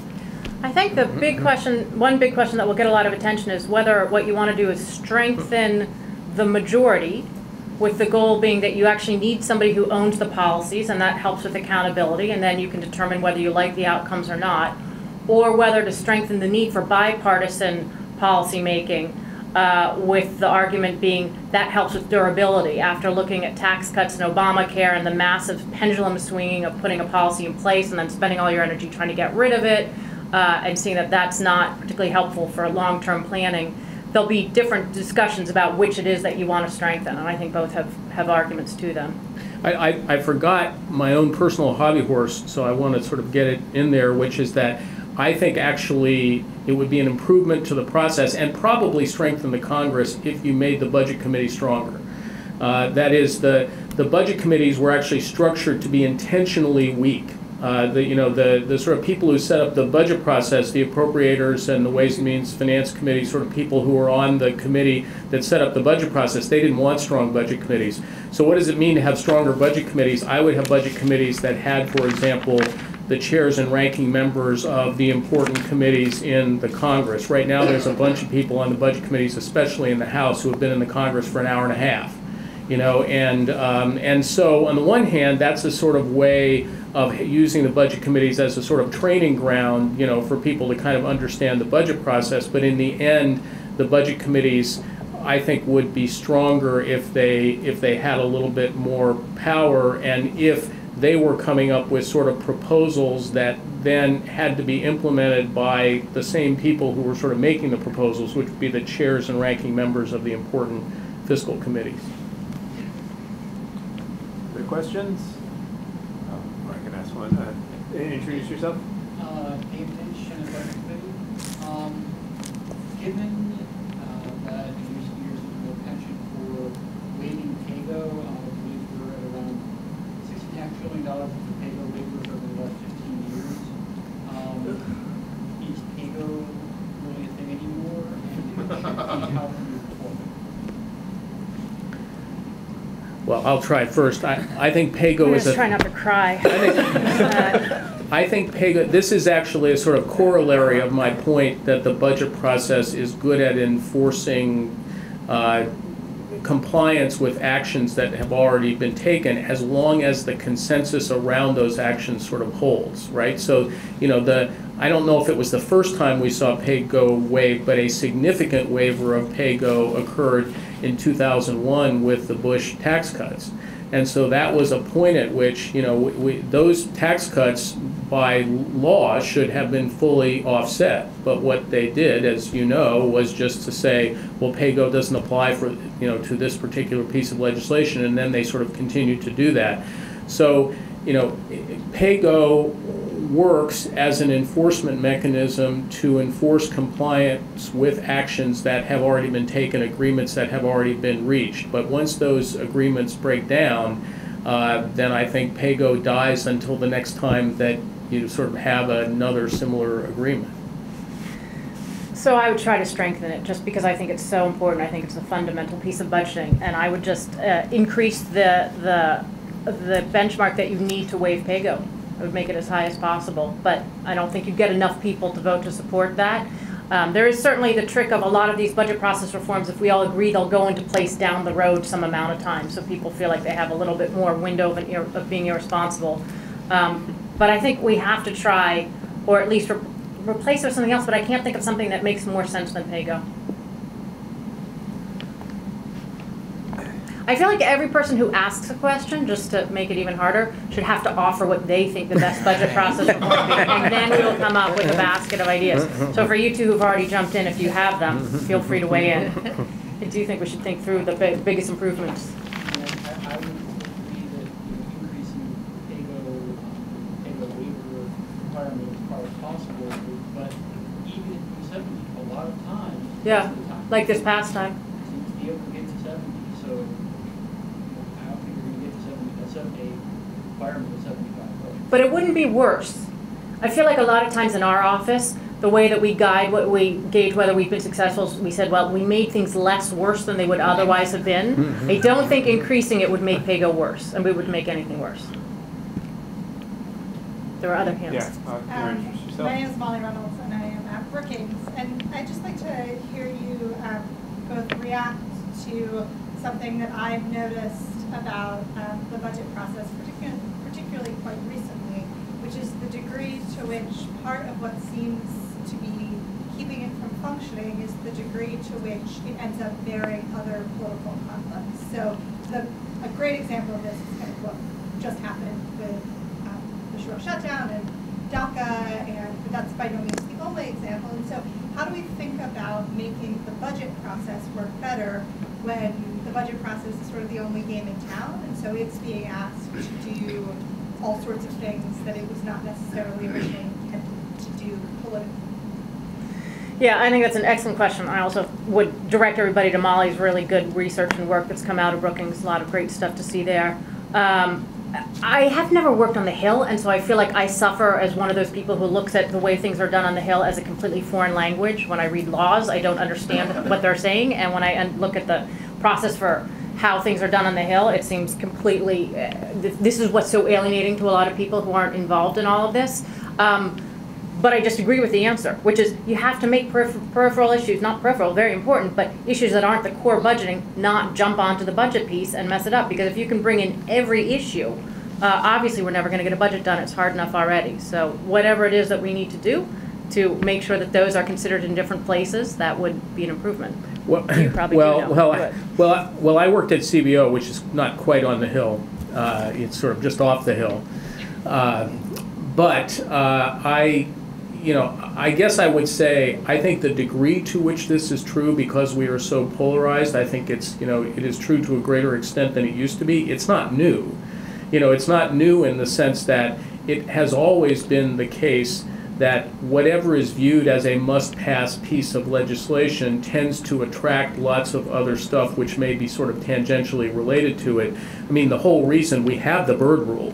I think the big question, one big question that will get a lot of attention is whether what you want to do is strengthen the majority, with the goal being that you actually need somebody who owns the policies, and that helps with accountability, and then you can determine whether you like the outcomes or not, or whether to strengthen the need for bipartisan policymaking. With the argument being that helps with durability after looking at tax cuts and Obamacare and the massive pendulum swinging of putting a policy in place and then spending all your energy trying to get rid of it and seeing that that's not particularly helpful for long-term planning. There'll be different discussions about which it is that you want to strengthen, and I think both have arguments to them. I forgot my own personal hobby horse, so I want to sort of get it in there, which is that I think actually it would be an improvement to the process and probably strengthen the Congress if you made the Budget Committee stronger. That is, the Budget Committees were actually structured to be intentionally weak. The sort of people who set up the budget process, the appropriators and the Ways and Means Finance Committee, sort of people who were on the committee that set up the budget process, they didn't want strong budget committees. So what does it mean to have stronger budget committees? I would have budget committees that had, for example, the chairs and ranking members of the important committees in the Congress. Right now there's a bunch of people on the budget committees, especially in the House, who have been in the Congress for an hour and a half. You know, and so on the one hand, that's a sort of way of using the budget committees as a sort of training ground, you know, for people to kind of understand the budget process. But in the end, the budget committees, I think, would be stronger if they had a little bit more power and if they were coming up with sort of proposals that then had to be implemented by the same people who were sort of making the proposals, which would be the chairs and ranking members of the important fiscal committees. Other questions? Or I can ask one. Introduce yourself. David Lynch, Budget Committee. Given that in recent years there's no pension for waiving PAYGO, $1 trillion for PAYGO waivers over the last 15 years. Is PAYGO really a thing anymore? And how can you perform it? Well, I'll try first. I think PAYGO is a... I'm trying not to cry. I think PAYGO, this is actually a sort of corollary of my point that the budget process is good at enforcing compliance with actions that have already been taken, as long as the consensus around those actions sort of holds, right? So, you know, I don't know if it was the first time we saw PAYGO waived, but a significant waiver of PAYGO occurred in 2001 with the Bush tax cuts. And so that was a point at which, you know, those tax cuts by law should have been fully offset. But what they did, as you know, was just to say, well, PAYGO doesn't apply for, you know, to this particular piece of legislation, and then they sort of continued to do that. So, you know, PAYGO works as an enforcement mechanism to enforce compliance with actions that have already been taken, agreements that have already been reached. But once those agreements break down, then I think PAYGO dies until the next time that you sort of have another similar agreement. So I would try to strengthen it just because I think it's so important. I think it's a fundamental piece of budgeting, and I would just increase the benchmark that you need to waive PAYGO. I would make it as high as possible, but I don't think you get enough people to vote to support that. There is certainly the trick of a lot of these budget process reforms, if we all agree, they'll go into place down the road some amount of time, so people feel like they have a little bit more window of being irresponsible. But I think we have to try, or at least replaced with something else, but I can't think of something that makes more sense than PAYGO. I feel like every person who asks a question, just to make it even harder, should have to offer what they think the best budget process would be, and then we will come up with a basket of ideas. So for you two who've already jumped in, if you have them, feel free to weigh in. I do think we should think through the biggest improvements. I would agree that increasing PAYGO waiver requirement as far as possible, but even if 70, a lot of times. Yeah, like this past time. But it wouldn't be worse. I feel like a lot of times in our office, the way that we guide what we gauge whether we've been successful, we said, well, we made things less worse than they would otherwise have been. Mm-hmm. I don't think increasing it would make PAYGO worse, and we would make anything worse. There are other hands. Yeah. My name is Molly Reynolds, and I am at Brookings. And I'd just like to hear you both react to something that I've noticed about the budget process, particularly quite recently, which is the degree to which part of what seems to be keeping it from functioning is the degree to which it ends up bearing other political conflicts. So a great example of this is kind of what just happened with the short shutdown and DACA, but that's by no means the only example. And so how do we think about making the budget process work better when the budget process is sort of the only game in town, and so it's being asked to do all sorts of things that it was not necessarily originally intended to do politically? Yeah, I think that's an excellent question. I also would direct everybody to Molly's really good research and work that's come out of Brookings. A lot of great stuff to see there. I have never worked on the Hill, and so I feel like I suffer as one of those people who looks at the way things are done on the Hill as a completely foreign language. When I read laws, I don't understand what they're saying, and when I look at the process for how things are done on the Hill, it seems completely, this is what's so alienating to a lot of people who aren't involved in all of this. But I just agree with the answer, which is you have to make peripheral issues, not peripheral, very important, but issues that aren't the core budgeting, not jump onto the budget piece and mess it up. Because if you can bring in every issue, obviously we're never going to get a budget done. It's hard enough already. So whatever it is that we need to do to make sure that those are considered in different places, that would be an improvement. Well, you probably do know. I worked at CBO, which is not quite on the Hill. It's sort of just off the Hill. I guess I would say I think the degree to which this is true, because we are so polarized, I think it's, it is true to a greater extent than it used to be. It's not new. It's not new in the sense that it has always been the case that whatever is viewed as a must-pass piece of legislation tends to attract lots of other stuff which may be sort of tangentially related to it. I mean, the whole reason we have the Byrd Rule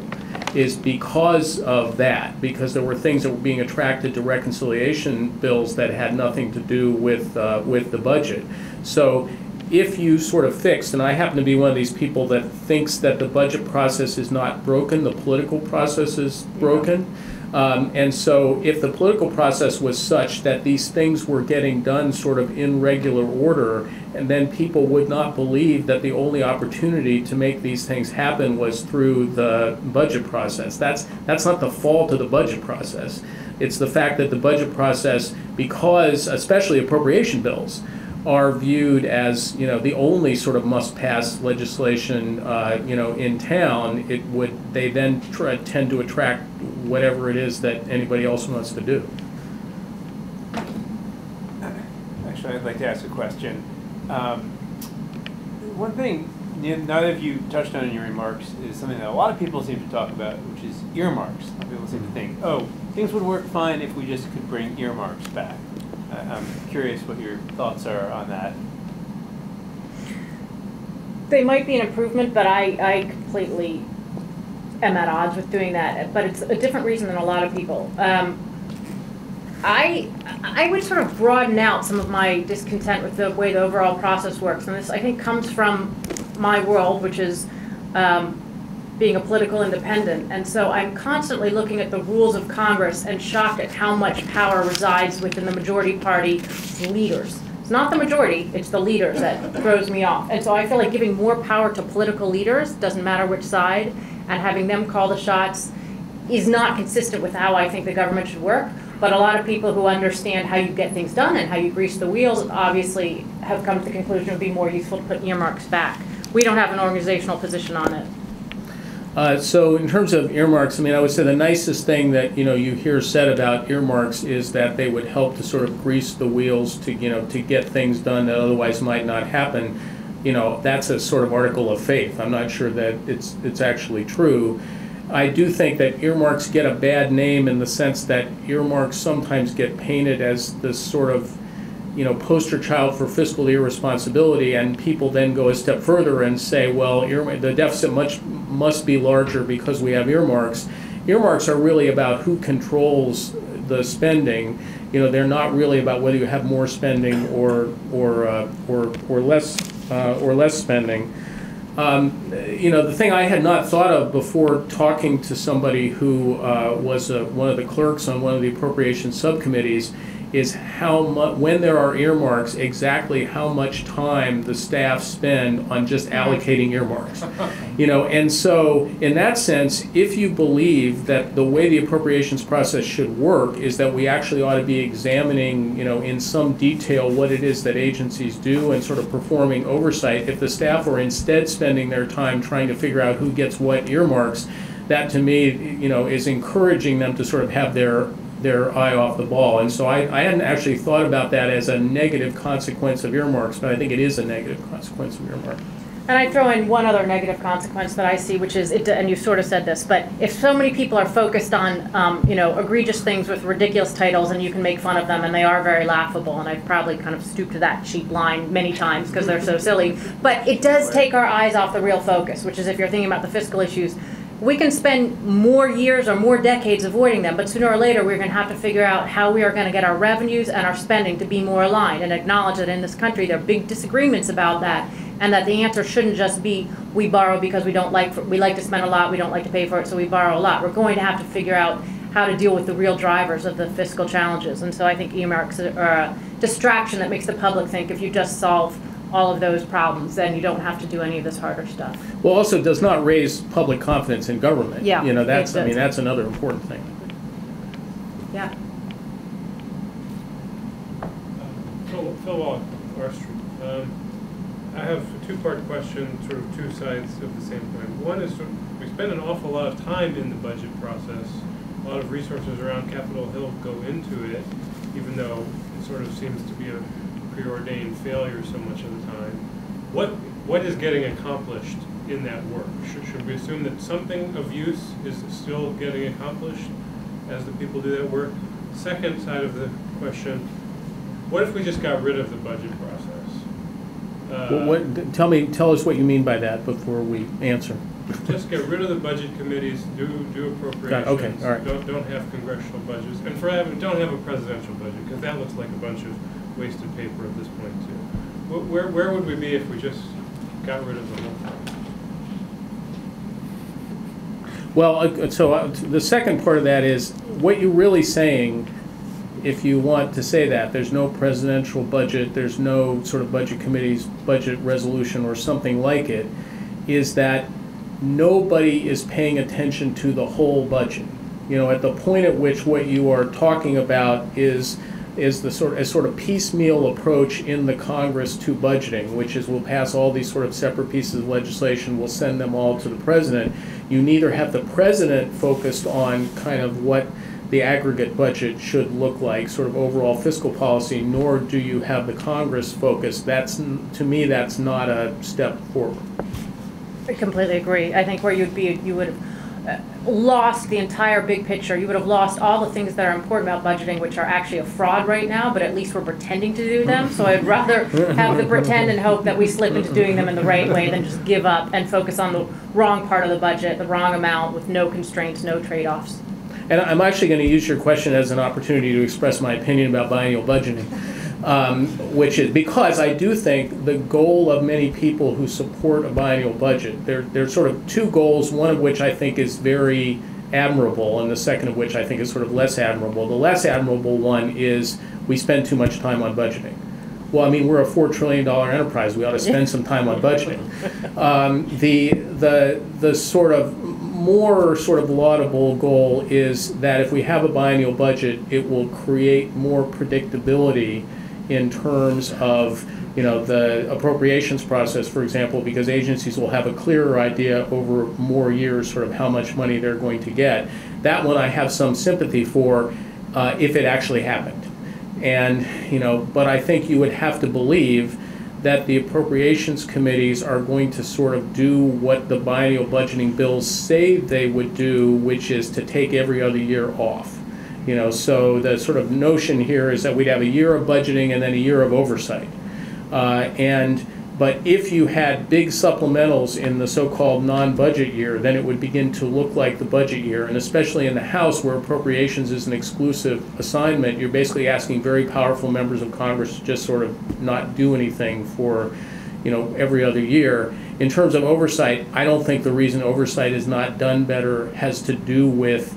is because of that, because there were things that were being attracted to reconciliation bills that had nothing to do with the budget. So if you sort of fix, and I happen to be one of these people that thinks that the budget process is not broken, the political process is broken. And so if the political process was such that these things were getting done sort of in regular order, and then people would not believe that the only opportunity to make these things happen was through the budget process. That's not the fault of the budget process. It's the fact that the budget process, because especially appropriation bills, are viewed as the only sort of must-pass legislation in town, they then tend to attract whatever it is that anybody else wants to do. Actually, I'd like to ask a question. One thing neither of you touched on in your remarks is something that a lot of people seem to talk about, which is earmarks. People seem to think, oh, things would work fine if we just could bring earmarks back. I'm curious what your thoughts are on that. They might be an improvement, but I completely am at odds with doing that. But it's a different reason than a lot of people. I would sort of broaden out some of my discontent with the way the overall process works. And this, I think, comes from my world, which is being a political independent. And so I'm constantly looking at the rules of Congress and shocked at how much power resides within the majority party leaders. It's not the majority, it's the leaders that throws me off. And so I feel like giving more power to political leaders, doesn't matter which side, and having them call the shots is not consistent with how I think the government should work. But a lot of people who understand how you get things done and how you grease the wheels obviously have come to the conclusion it would be more useful to put earmarks back. We don't have an organizational position on it. So in terms of earmarks, I mean, I would say the nicest thing that, you hear said about earmarks is that they would help to sort of grease the wheels to, to get things done that otherwise might not happen. That's a sort of article of faith. I'm not sure that it's actually true. I do think that earmarks get a bad name in the sense that earmarks sometimes get painted as this sort of, poster child for fiscal irresponsibility, and people then go a step further and say, well, the deficit must be larger because we have earmarks. Earmarks are really about who controls the spending. They're not really about whether you have more spending or less spending. The thing I had not thought of before talking to somebody who was one of the clerks on one of the appropriations subcommittees is how much, when there are earmarks, exactly how much time the staff spend on just allocating earmarks. And so in that sense, if you believe that the way the appropriations process should work is that we actually ought to be examining, in some detail what it is that agencies do and sort of performing oversight, if the staff are instead spending their time trying to figure out who gets what earmarks, that to me, is encouraging them to sort of have their eye off the ball. And so I hadn't actually thought about that as a negative consequence of earmarks, but I think it is a negative consequence of earmarks. And I throw in one other negative consequence that I see, which is, and you sort of said this, but if so many people are focused on, egregious things with ridiculous titles, and you can make fun of them, and they are very laughable, and I've probably kind of stooped to that cheap line many times because they're so silly, but it does take our eyes off the real focus, which is if you're thinking about the fiscal issues, we can spend more years or more decades avoiding them, but sooner or later we're going to have to figure out how we are going to get our revenues and our spending to be more aligned, and acknowledge that in this country there are big disagreements about that, and that the answer shouldn't just be we borrow because we like to spend a lot, we don't like to pay for it, so we borrow a lot. We're going to have to figure out how to deal with the real drivers of the fiscal challenges, and so I think earmarks are a distraction that makes the public think if you just solve all of those problems, then you don't have to do any of this harder stuff. Well, also does not raise public confidence in government. Yeah, that's, I mean, that's another important thing. Yeah. Phil, R Street. I have a two-part question, sort of two sides of the same coin. One is we spend an awful lot of time in the budget process. A lot of resources around Capitol Hill go into it, even though it sort of seems to be a preordained failure so much of the time. What is getting accomplished in that work? Should we assume that something of use is still getting accomplished as the people do that work? Second side of the question, what if we just got rid of the budget process? Tell us what you mean by that before we answer. Just get rid of the budget committees, do appropriations, okay. All right. Don't have congressional budgets, and don't have a presidential budget, because that looks like a bunch of wasted paper at this point too. Where would we be if we just got rid of the whole thing? Well, so the second part of that is what you're really saying, if you want to say that, there's no presidential budget, there's no sort of budget committees, budget resolution or something like it, is that nobody is paying attention to the whole budget. At the point at which what you are talking about is a sort of piecemeal approach in the Congress to budgeting, which is we'll pass all these sort of separate pieces of legislation, we'll send them all to the president. You neither have the president focused on kind of what the aggregate budget should look like, sort of overall fiscal policy, nor do you have the Congress focused. That's, to me, that's not a step forward. I completely agree. I think where you'd be, you would have lost the entire big picture. You would have lost all the things that are important about budgeting, which are actually a fraud right now, but at least we're pretending to do them. So I'd rather have the pretend and hope that we slip into doing them in the right way than just give up and focus on the wrong part of the budget, the wrong amount, with no constraints, no trade-offs. And I'm actually going to use your question as an opportunity to express my opinion about biennial budgeting. Which is because I do think the goal of many people who support a biennial budget, there's sort of two goals, one of which I think is very admirable and the second of which I think is sort of less admirable. The less admirable one is we spend too much time on budgeting. Well, I mean, we're a $4 trillion enterprise. We ought to spend some time on budgeting. The sort of more sort of laudable goal is that if we have a biennial budget, it will create more predictability in terms of, you know, the appropriations process, for example, because agencies will have a clearer idea over more years sort of how much money they're going to get. That one I have some sympathy for if it actually happened. And, you know, but I think you would have to believe that the appropriations committees are going to sort of do what the biennial budgeting bills say they would do, which is to take every other year off. You know, so the sort of notion here is that we'd have a year of budgeting and then a year of oversight. But if you had big supplementals in the so-called non-budget year, then it would begin to look like the budget year. And especially in the House, where appropriations is an exclusive assignment, you're basically asking very powerful members of Congress to just sort of not do anything for, you know, every other year. In terms of oversight, I don't think the reason oversight is not done better has to do with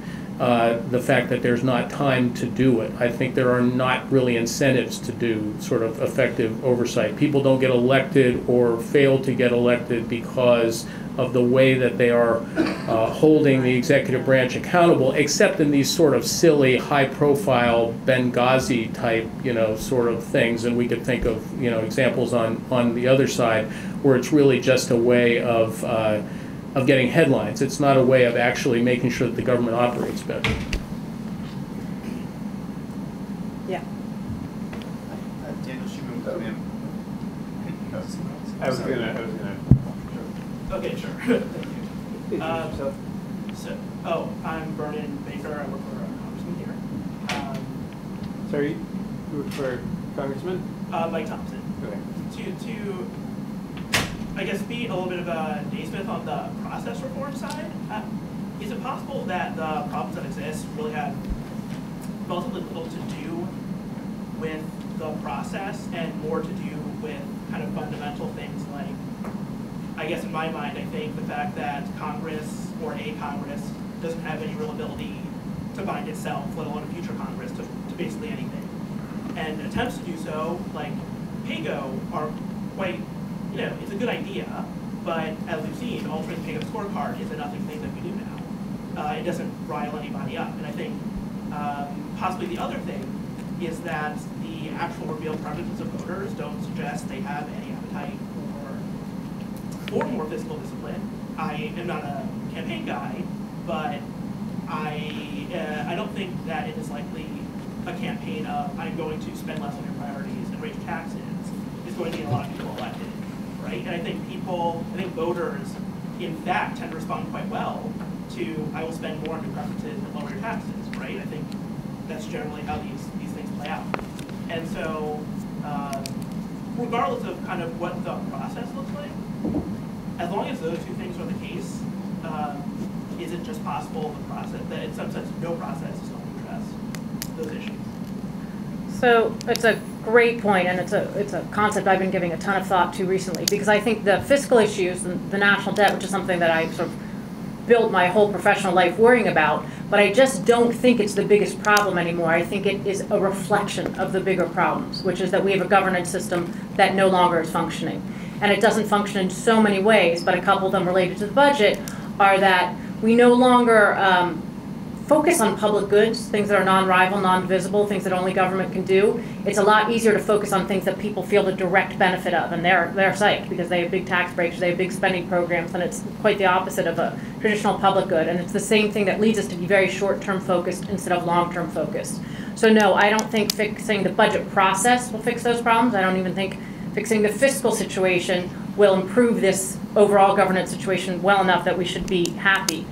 the fact that there's not time to do it. I think there are not really incentives to do sort of effective oversight. People don't get elected or fail to get elected because of the way that they are holding the executive branch accountable, except in these sort of silly, high-profile Benghazi type, you know, sort of things. And we could think of, you know, examples on the other side where it's really just a way of getting headlines. It's not a way of actually making sure that the government operates better. Yeah. Daniel Schuman, come in. I was gonna. Okay, sure. Thank you. I'm Vernon Baker. I work for a congressman here. Sorry, you work for Congressman? Mike Thompson. Okay. I guess beat a little bit of a Naismith on the process reform side. Is it possible that the problems that exist really have relatively little to do with the process and more to do with kind of fundamental things like, I guess in my mind, I think the fact that Congress or a Congress doesn't have any real ability to bind itself, let alone a future Congress, to basically anything. And attempts to do so, like PAYGO, are quite, you know, it's a good idea, but as we've seen, altering the PAYGO scorecard is a nothing thing that we do now. It doesn't rile anybody up. And I think possibly the other thing is that the actual revealed preferences of voters don't suggest they have any appetite for more fiscal discipline. I am not a campaign guy, but I don't think that it is likely a campaign of I'm going to spend less on your priorities and raise taxes is going to get a lot of people elected. Right? And I think people, I think voters, in fact, tend to respond quite well to, I will spend more on your preferences and lower your taxes, right? I think that's generally how these things play out. And so, regardless of kind of what the process looks like, as long as those two things are the case, is it just possible the process, that in some sense no process is going to address those issues? So it's a great point, and it's a concept I've been giving a ton of thought to recently, because I think the fiscal issues and the national debt, which is something that I sort of built my whole professional life worrying about, but I just don't think it's the biggest problem anymore. I think it is a reflection of the bigger problems, which is that we have a governance system that no longer is functioning. And it doesn't function in so many ways, but a couple of them related to the budget are that we no longer focus on public goods, things that are non-rival, non-divisible, things that only government can do. It's a lot easier to focus on things that people feel the direct benefit of, and they're psyched because they have big tax breaks, they have big spending programs, and it's quite the opposite of a traditional public good. And it's the same thing that leads us to be very short-term focused instead of long-term focused. So no, I don't think fixing the budget process will fix those problems. I don't even think fixing the fiscal situation will improve this overall governance situation well enough that we should be happy.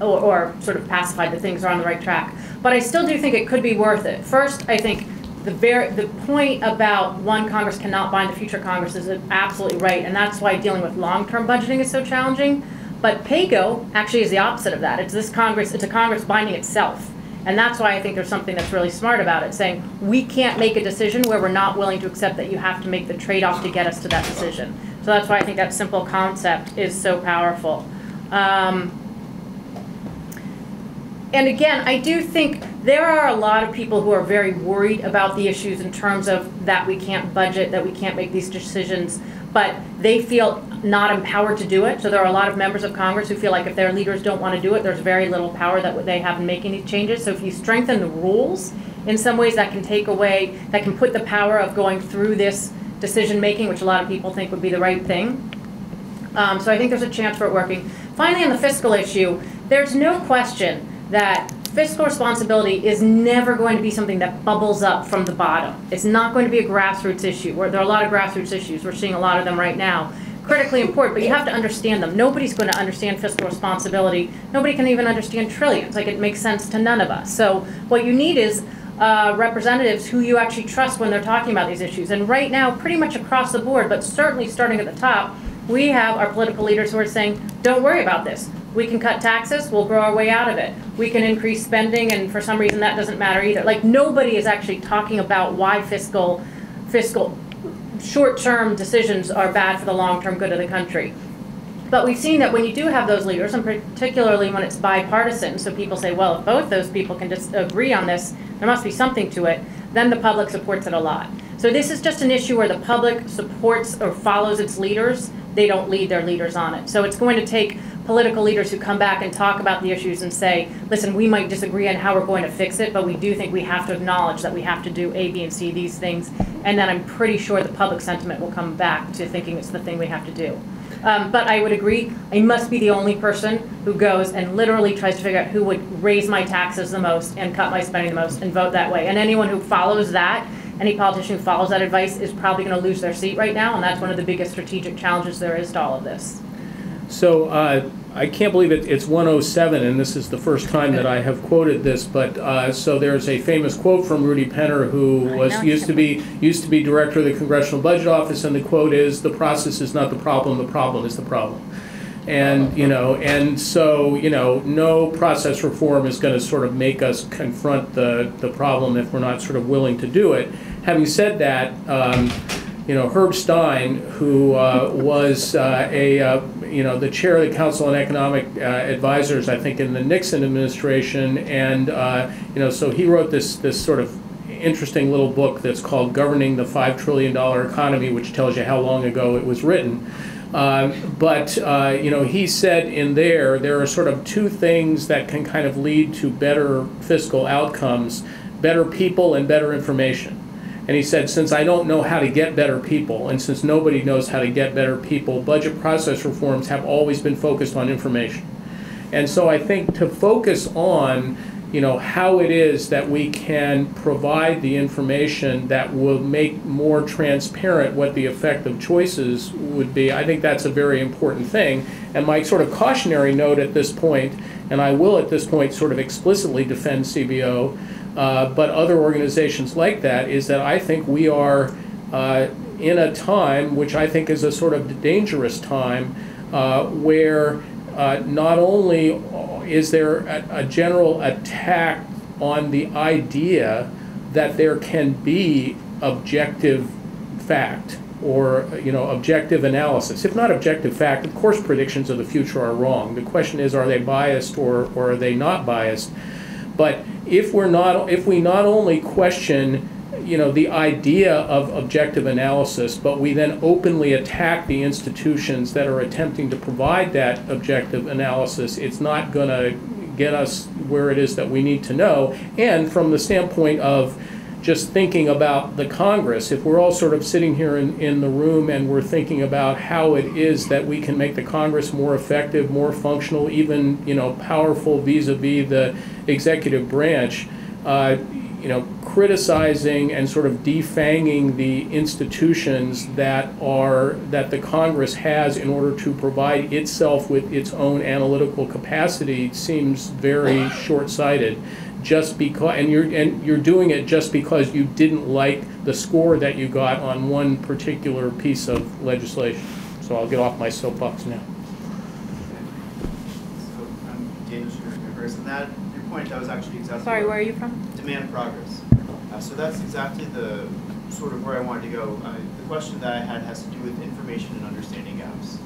Or sort of pacified that things are on the right track. But I still do think it could be worth it. First, I think the point about one Congress cannot bind the future Congress is absolutely right, and that's why dealing with long-term budgeting is so challenging. But PAYGO actually is the opposite of that. It's this Congress, it's a Congress binding itself. And that's why I think there's something that's really smart about it, saying we can't make a decision where we're not willing to accept that you have to make the trade-off to get us to that decision. So that's why I think that simple concept is so powerful. And again, I do think there are a lot of people who are very worried about the issues in terms of that we can't budget, that we can't make these decisions, but they feel not empowered to do it. So there are a lot of members of Congress who feel like if their leaders don't want to do it, there's very little power that they have in making these changes. So if you strengthen the rules, in some ways that can take away, that can put the power of going through this decision making, which a lot of people think would be the right thing. So I think there's a chance for it working. Finally, on the fiscal issue, there's no question that fiscal responsibility is never going to be something that bubbles up from the bottom. It's not going to be a grassroots issue. There are a lot of grassroots issues. We're seeing a lot of them right now. Critically important, but you have to understand them. Nobody's going to understand fiscal responsibility. Nobody can even understand trillions. Like, it makes sense to none of us. So what you need is representatives who you actually trust when they're talking about these issues. And right now, pretty much across the board, but certainly starting at the top, we have our political leaders who are saying, don't worry about this. We can cut taxes, we'll grow our way out of it. We can increase spending, and for some reason that doesn't matter either. Like, nobody is actually talking about why fiscal short-term decisions are bad for the long-term good of the country. But we've seen that when you do have those leaders, and particularly when it's bipartisan, so people say, well, if both those people can just agree on this, there must be something to it, then the public supports it a lot. So this is just an issue where the public supports or follows its leaders. They don't lead their leaders on it. So it's going to take political leaders who come back and talk about the issues and say, listen, we might disagree on how we're going to fix it, but we do think we have to acknowledge that we have to do A, B, and C, these things, and then I'm pretty sure the public sentiment will come back to thinking it's the thing we have to do. But I would agree, I must be the only person who goes and literally tries to figure out who would raise my taxes the most and cut my spending the most and vote that way. And anyone who follows that, any politician who follows that advice, is probably going to lose their seat right now, and that's one of the biggest strategic challenges there is to all of this. So I can't believe it, it's 107, and this is the first time that I have quoted this. But so there's a famous quote from Rudy Penner, who was used to be director of the Congressional Budget Office, and the quote is, "The process is not the problem; the problem is the problem." And so no process reform is going to sort of make us confront the problem if we're not sort of willing to do it. Having said that, Herb Stein, who was the chair of the Council on Economic Advisors, I think, in the Nixon administration, and so he wrote this sort of interesting little book that's called "Governing the $5 Trillion Economy," which tells you how long ago it was written. He said in there are sort of two things that can kind of lead to better fiscal outcomes: better people and better information. And he said, since I don't know how to get better people, and since nobody knows how to get better people, budget process reforms have always been focused on information. And so I think to focus on how it is that we can provide the information that will make more transparent what the effect of choices would be, I think that's a very important thing. And my sort of cautionary note at this point, and I will at this point sort of explicitly defend CBO, but other organizations like that, is that I think we are in a time, which I think is a sort of dangerous time, where not only is there a general attack on the idea that there can be objective fact or objective analysis. If not objective fact, of course predictions of the future are wrong. The question is, are they biased or are they not biased? But if we not only question the idea of objective analysis, but we then openly attack the institutions that are attempting to provide that objective analysis, it's not going to get us where it is that we need to know. And from the standpoint of just thinking about the Congress, if we're all sort of sitting here in the room and we're thinking about how it is that we can make the Congress more effective, more functional, even powerful vis-a-vis the executive branch, criticizing and sort of defanging the institutions that the Congress has in order to provide itself with its own analytical capacity seems very short-sighted. Just because, and you're doing it just because you didn't like the score that you got on one particular piece of legislation. So I'll get off my soapbox now. So I'm James from Universe, and that your point that was actually exactly. Sorry, where are you from? Demand progress. So that's exactly the sort of where I wanted to go. The question that I had has to do with information and understanding gaps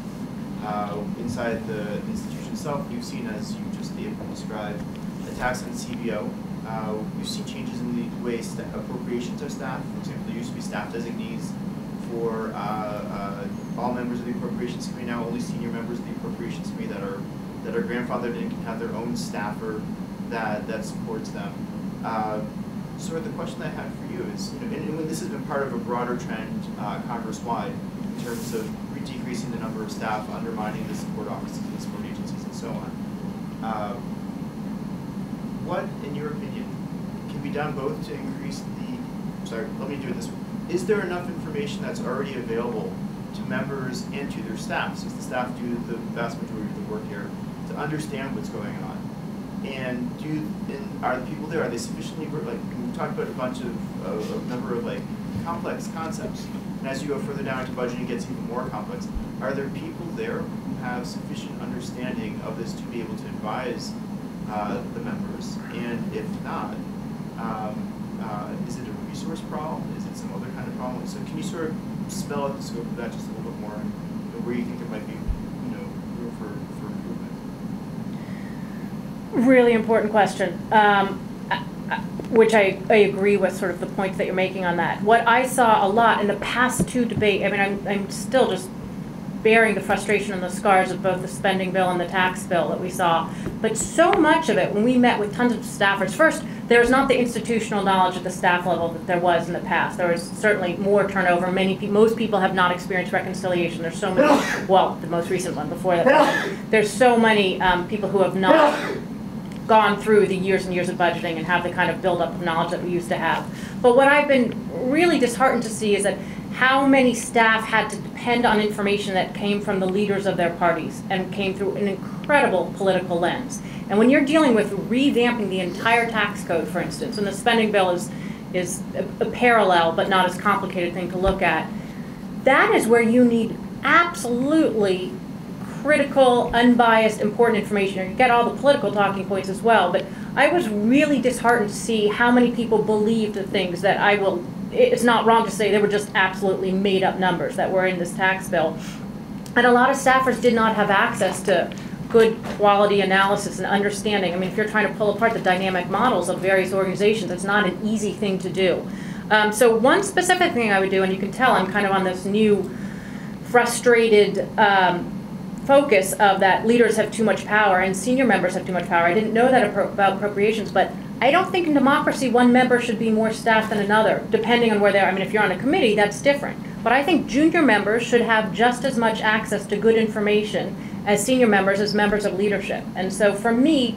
inside the institution itself. You've seen, as you just described, attacks on CBO. We've seen changes in the way appropriations are staffed. For example, there used to be staff designees for all members of the Appropriations Committee now, only senior members of the Appropriations Committee that are grandfathered in can have their own staffer that supports them. Sort of the question I had for you is, you know, and this has been part of a broader trend Congress-wide in terms of decreasing the number of staff, undermining the support offices and the support agencies, and so on. What, in your opinion, can be done both to increase the, sorry, let me do it this way. Is there enough information that's already available to members and to their staff, since the staff do the vast majority of the work here, to understand what's going on? And are the people there, are they sufficiently, like, we've talked about a bunch of a number of, like, complex concepts, and as you go further down into budgeting, it gets even more complex. Are there people there who have sufficient understanding of this to be able to advise the members? And if not, is it a resource problem? Is it some other kind of problem? So can you sort of spell out the scope of that just a little bit more, and where you think there might be, you know, room for improvement? Really important question, which I agree with sort of the point that you're making on that. What I saw a lot in the past two debates, I mean, I'm still just bearing the frustration and the scars of both the spending bill and the tax bill that we saw. But so much of it, when we met with tons of staffers, first, there was not the institutional knowledge at the staff level that there was in the past. There was certainly more turnover. Most people have not experienced reconciliation. There's so many, well, the most recent one before that. There's so many people who have not gone through the years and years of budgeting and have the kind of buildup of knowledge that we used to have. But what I've been really disheartened to see is that how many staff had to depend on information that came from the leaders of their parties and came through an incredible political lens. And when you're dealing with revamping the entire tax code, for instance, and the spending bill is a parallel but not as complicated thing to look at, that is where you need absolutely critical, unbiased, important information. You get all the political talking points as well, but I was really disheartened to see how many people believed the things that I will, it's not wrong to say they were just absolutely made up numbers that were in this tax bill. And a lot of staffers did not have access to good quality analysis and understanding. I mean, if you're trying to pull apart the dynamic models of various organizations, it's not an easy thing to do. So one specific thing I would do, and you can tell I'm kind of on this new frustrated focus of that leaders have too much power and senior members have too much power. I didn't know that about appropriations, but I don't think in democracy one member should be more staffed than another, depending on where they are. I mean, if you're on a committee, that's different. But I think junior members should have just as much access to good information as senior members, as members of leadership. And so for me,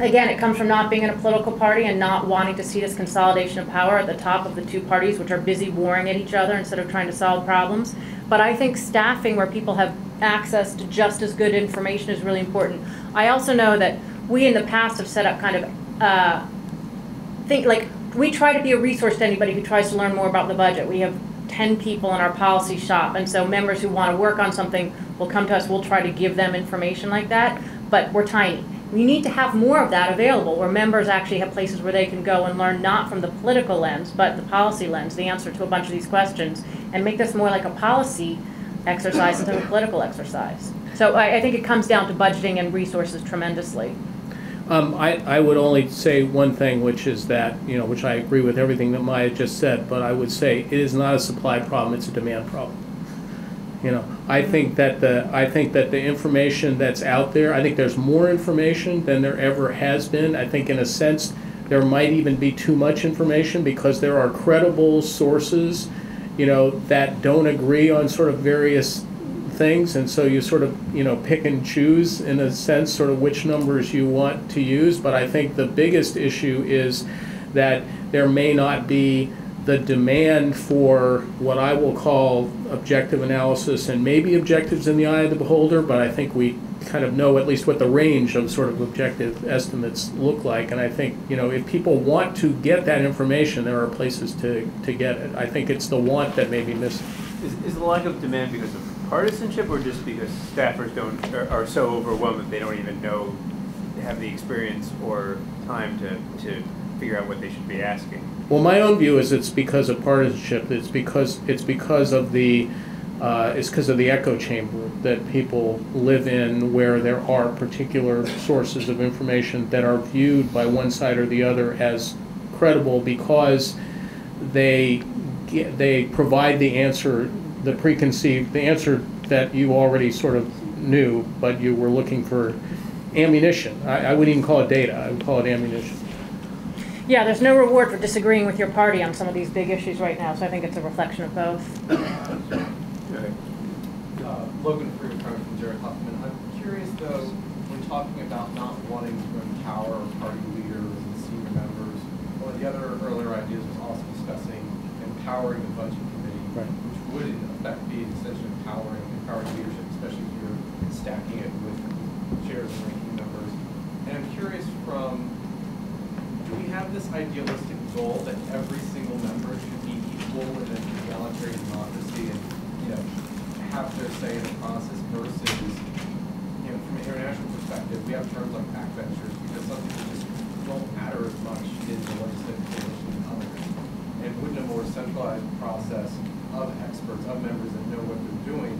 again, it comes from not being in a political party and not wanting to see this consolidation of power at the top of the two parties, which are busy warring at each other instead of trying to solve problems. But I think staffing where people have access to just as good information is really important. I also know that we in the past have set up kind of we try to be a resource to anybody who tries to learn more about the budget. We have 10 people in our policy shop, and so members who want to work on something will come to us. We'll try to give them information like that, but we're tiny. We need to have more of that available where members actually have places where they can go and learn not from the political lens, but the policy lens, the answer to a bunch of these questions, and make this more like a policy exercise instead of a political exercise. So I think it comes down to budgeting and resources tremendously. I would only say one thing, which is that, you know, which I agree with everything that Maya just said, but I would say it is not a supply problem, it's a demand problem. You know, I think that the information that's out there, I think there's more information than there ever has been. I think in a sense there might even be too much information because there are credible sources, you know, that don't agree on sort of various things, and so you sort of, you know, pick and choose in a sense sort of which numbers you want to use. But I think the biggest issue is that there may not be the demand for what I will call objective analysis, and maybe objectives in the eye of the beholder, but I think we kind of know at least what the range of sort of objective estimates look like. And I think, you know, if people want to get that information, there are places to get it. I think it's the want that may be missing. Is the lack of demand because of partisanship, or just because staffers are so overwhelmed that they don't even know, have the experience or time to figure out what they should be asking? Well, my own view is it's because of partisanship. It's because of the echo chamber that people live in, where there are particular sources of information that are viewed by one side or the other as credible because they provide the answer the preconceived, the answer that you already sort of knew, but you were looking for ammunition. I wouldn't even call it data, I would call it ammunition. Yeah, there's no reward for disagreeing with your party on some of these big issues right now, so I think it's a reflection of both. Okay. Logan Freeman from Jared Huffman. I'm curious, though, when talking about not wanting to empower party leaders and senior members, one of the other earlier ideas was also discussing empowering the budget committee, right, which would, in effect, be an extension of empowering leadership, especially if you're stacking it with chairs and ranking members. And I'm curious from... do we have this idealistic goal that every single member should be equal in an egalitarian democracy and, you know, have their say in the process versus, you know, from an international perspective, we have terms like backbenchers because some people just don't matter as much in the legislative coalition than others. And wouldn't a more centralized process of experts, of members that know what they're doing,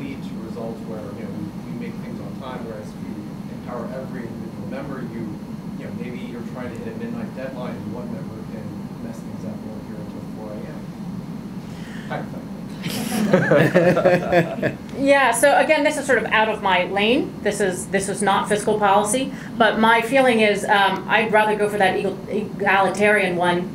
lead to results where, you know, we make things on time, whereas if you empower every individual member, you, you know, maybe you're trying to hit a midnight deadline and one member can mess things up while you're until 4 a.m. Yeah, so again, this is sort of out of my lane. This is not fiscal policy, but my feeling is I'd rather go for that egalitarian one,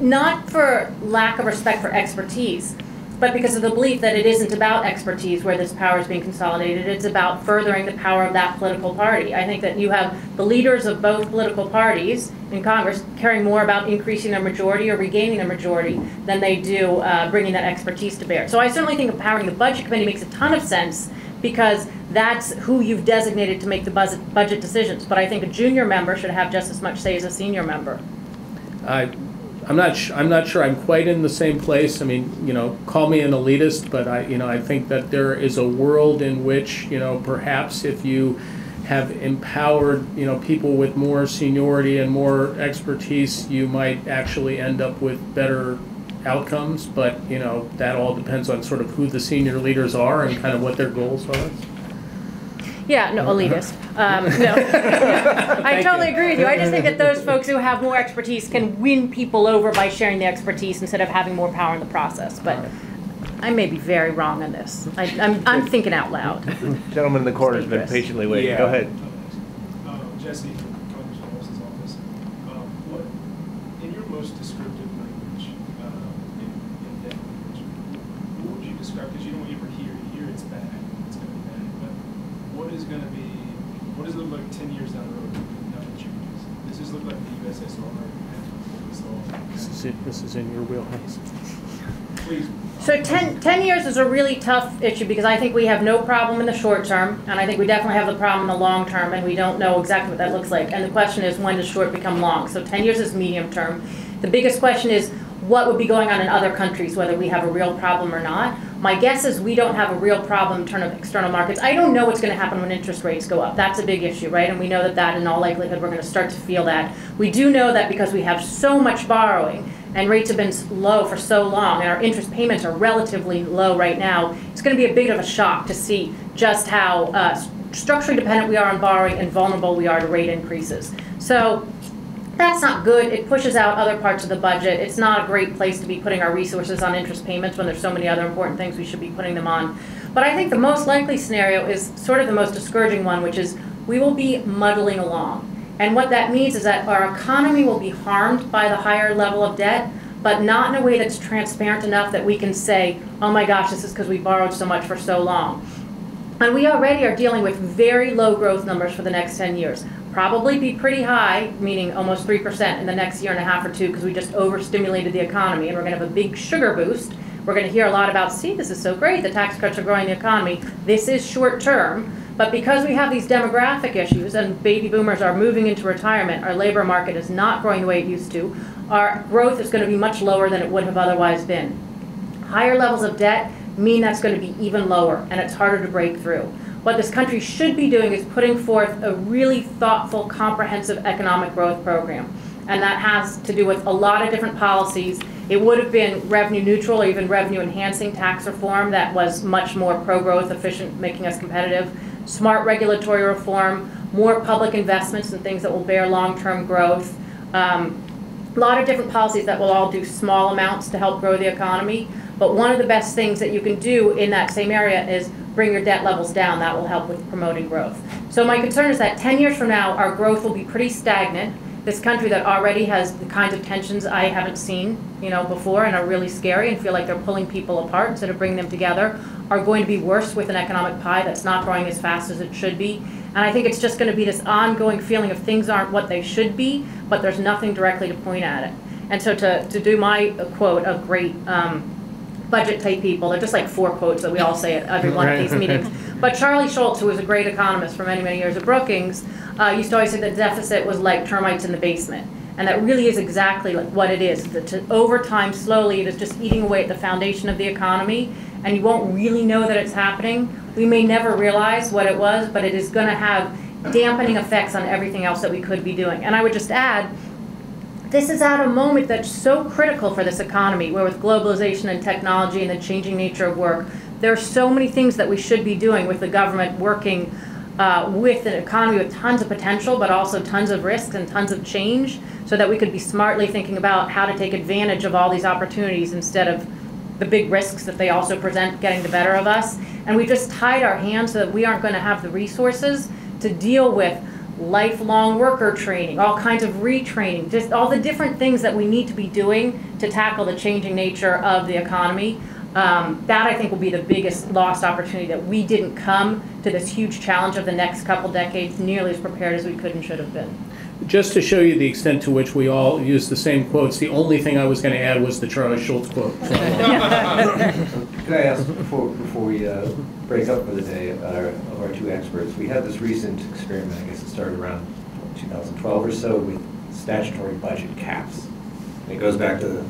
not for lack of respect for expertise, but because of the belief that it isn't about expertise where this power is being consolidated. It's about furthering the power of that political party. I think that you have the leaders of both political parties in Congress caring more about increasing their majority or regaining their majority than they do bringing that expertise to bear. So I certainly think empowering the Budget Committee makes a ton of sense because that's who you've designated to make the budget decisions. But I think a junior member should have just as much say as a senior member. I'm not sure I'm quite in the same place. I mean, you know, call me an elitist, but I think that there is a world in which, you know, perhaps if you have empowered, you know, people with more seniority and more expertise, you might actually end up with better outcomes. But, you know, that all depends on sort of who the senior leaders are and kind of what their goals are. Yeah, no, elitist. No. I totally agree with you. I just think that those folks who have more expertise can win people over by sharing the expertise instead of having more power in the process. But right. I may be very wrong on this. I'm thinking out loud. The gentleman in the corner has been patiently waiting. Yeah. Go ahead. Jesse from Congressman Wilson's office. What, in your most descriptive language, in that language, what would you describe? Because you don't ever hear it's bad. What is going to be, what does it look like 10 years down the road if nothing changes? This is look like the USSR. This is in your wheelhouse. Please. So 10 years is a really tough issue because I think we have no problem in the short term, and I think we definitely have the problem in the long term, and we don't know exactly what that looks like. And the question is, when does short become long? So 10 years is medium term. The biggest question is, what would be going on in other countries, whether we have a real problem or not. My guess is we don't have a real problem in terms of external markets. I don't know what's going to happen when interest rates go up. That's a big issue, right? And we know that in all likelihood we're going to start to feel that. We do know that because we have so much borrowing and rates have been low for so long and our interest payments are relatively low right now, it's going to be a bit of a shock to see just how structurally dependent we are on borrowing and vulnerable we are to rate increases. So that's not good. It pushes out other parts of the budget. It's not a great place to be putting our resources on interest payments when there's so many other important things we should be putting them on. But I think the most likely scenario is sort of the most discouraging one, which is we will be muddling along. And what that means is that our economy will be harmed by the higher level of debt, but not in a way that's transparent enough that we can say, oh my gosh, this is because we borrowed so much for so long. And we already are dealing with very low growth numbers for the next 10 years. Probably be pretty high, meaning almost 3% in the next year and a half or two because we just overstimulated the economy and we're going to have a big sugar boost. We're going to hear a lot about, see, this is so great, the tax cuts are growing the economy. This is short term, but because we have these demographic issues and baby boomers are moving into retirement, our labor market is not growing the way it used to, our growth is going to be much lower than it would have otherwise been. Higher levels of debt mean that's going to be even lower and it's harder to break through. What this country should be doing is putting forth a really thoughtful, comprehensive economic growth program. And that has to do with a lot of different policies. It would have been revenue neutral or even revenue enhancing tax reform that was much more pro-growth, efficient, making us competitive. Smart regulatory reform, more public investments and things that will bear long-term growth. A lot of different policies that will all do small amounts to help grow the economy. But one of the best things that you can do in that same area is bring your debt levels down. That will help with promoting growth. So my concern is that 10 years from now, our growth will be pretty stagnant. This country that already has the kinds of tensions I haven't seen, before, and are really scary and feel like they're pulling people apart instead of bringing them together, are going to be worse with an economic pie that's not growing as fast as it should be. And I think it's just going to be this ongoing feeling of things aren't what they should be, but there's nothing directly to point at it. And so to do my quote of great budget type people, they're just like four quotes that we all say at every one of these meetings. But Charlie Schultz, who was a great economist for many, many years at Brookings, used to always say that deficit was like termites in the basement. And that really is exactly like what it is. That over time, slowly, it is just eating away at the foundation of the economy, and you won't really know that it's happening. We may never realize what it was, but it is going to have dampening effects on everything else that we could be doing. And I would just add, this is at a moment that's so critical for this economy, where with globalization and technology and the changing nature of work, there are so many things that we should be doing with the government working with an economy with tons of potential, but also tons of risks and tons of change, so that we could be smartly thinking about how to take advantage of all these opportunities instead of the big risks that they also present getting the better of us. And we just tied our hands so that we aren't going to have the resources to deal with lifelong worker training, all kinds of retraining, just all the different things that we need to be doing to tackle the changing nature of the economy. That, I think, will be the biggest lost opportunity, that we didn't come to this huge challenge of the next couple decades nearly as prepared as we could and should have been. Just to show you the extent to which we all use the same quotes, the only thing I was going to add was the Charlie Schultz quote. Can I ask, before we break up for the day of our two experts, we had this recent experiment, I guess it started around 2012 or so, with statutory budget caps. And it goes back to the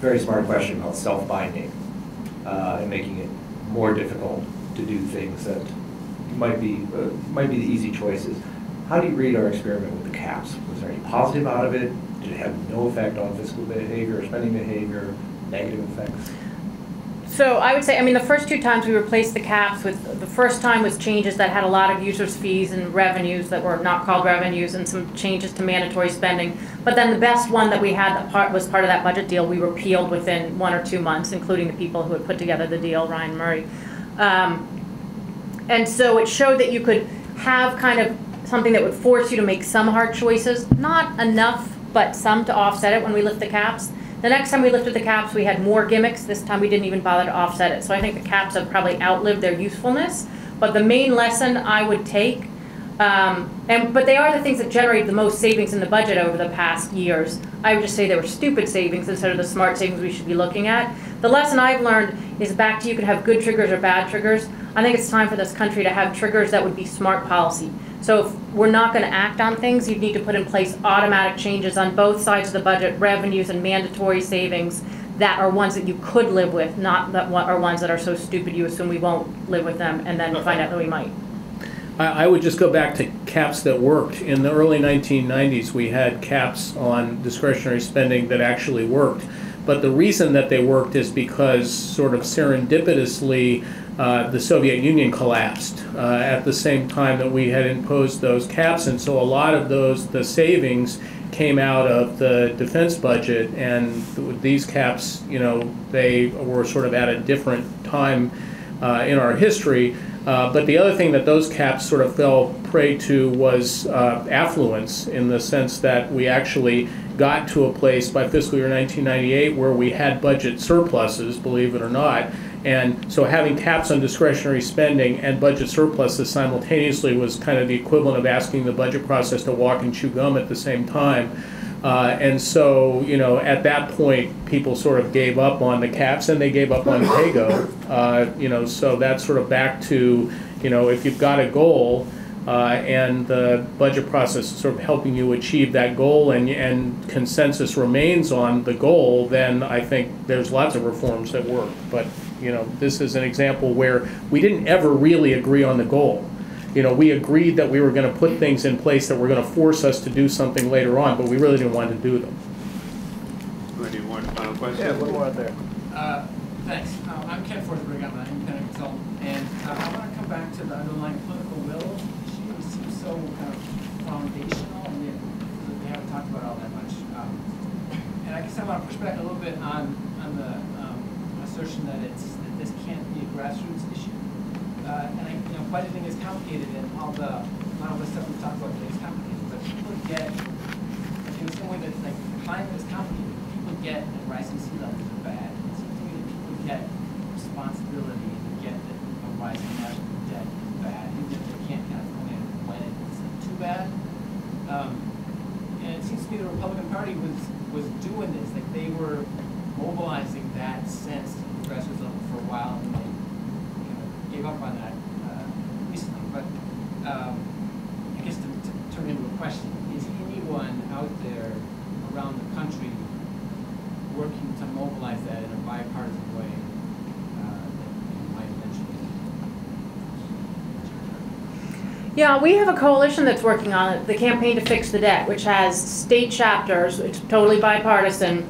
very smart question about self-binding. And making it more difficult to do things that might be the easy choices. How do you read our experiment with the caps? Was there any positive out of it? Did it have no effect on fiscal behavior, spending behavior, negative effects? So I would say, I mean, the first two times we replaced the caps with, the first time was changes that had a lot of users' fees and revenues that were not called revenues, and some changes to mandatory spending. But then the best one that we had that was part of that budget deal, we repealed within 1 or 2 months, including the people who had put together the deal, Ryan Murray. And so it showed that you could have kind of something that would force you to make some hard choices, not enough, but some to offset it when we lift the caps. The next time we lifted the caps, we had more gimmicks. This time we didn't even bother to offset it. So I think the caps have probably outlived their usefulness. But the main lesson I would take, but they are the things that generated the most savings in the budget over the past years. I would just say they were stupid savings instead of the smart savings we should be looking at. The lesson I've learned is back to you could have good triggers or bad triggers. I think it's time for this country to have triggers that would be smart policy. So if we're not going to act on things, you'd need to put in place automatic changes on both sides of the budget, revenues and mandatory savings, that are ones that you could live with, not that are ones that are so stupid you assume we won't live with them and then find out that we might. I would just go back to caps that worked. In the early 1990s, we had caps on discretionary spending that actually worked. But the reason that they worked is because sort of serendipitously, the Soviet Union collapsed at the same time that we had imposed those caps, and so a lot of those, the savings, came out of the defense budget, and these caps, they were sort of at a different time in our history. But the other thing that those caps sort of fell prey to was affluence, in the sense that we actually got to a place by fiscal year 1998 where we had budget surpluses, believe it or not. And so having caps on discretionary spending and budget surpluses simultaneously was kind of the equivalent of asking the budget process to walk and chew gum at the same time. And so, at that point, people sort of gave up on the caps and they gave up on PAYGO. So that's sort of back to, if you've got a goal and the budget process is sort of helping you achieve that goal, and consensus remains on the goal, then I think there's lots of reforms that work. But this is an example where we didn't ever really agree on the goal. We agreed that we were going to put things in place that were going to force us to do something later on, but we really didn't want to do them. One final question? Yeah, one more out there. Thanks. I'm Ken Forsberg. I'm an independent consultant. And I want to come back to the underlying political will. She seems so kind of foundational, and yet we haven't talked about all that much. And I guess I want to push back a little bit on the assertion that that this can't be a grassroots issue. And you know, budgeting is complicated, and all the stuff we talked about today is complicated. But people get, in the same way that like the climate is complicated, people get that rising sea levels are bad. It's something that people get responsibility and get that a rising national debt is bad, even if they can't kind of plan when it's like, too bad. And it seems to me the Republican Party was doing this, like they were mobilizing that sense at the grassroots level for a while, and they kind of gave up on that recently. But I guess to turn into a question, is anyone out there around the country working to mobilize that in a bipartisan way that you might eventually? Yeah, we have a coalition that's working on it, the Campaign to Fix the Debt, which has state chapters. It's totally bipartisan,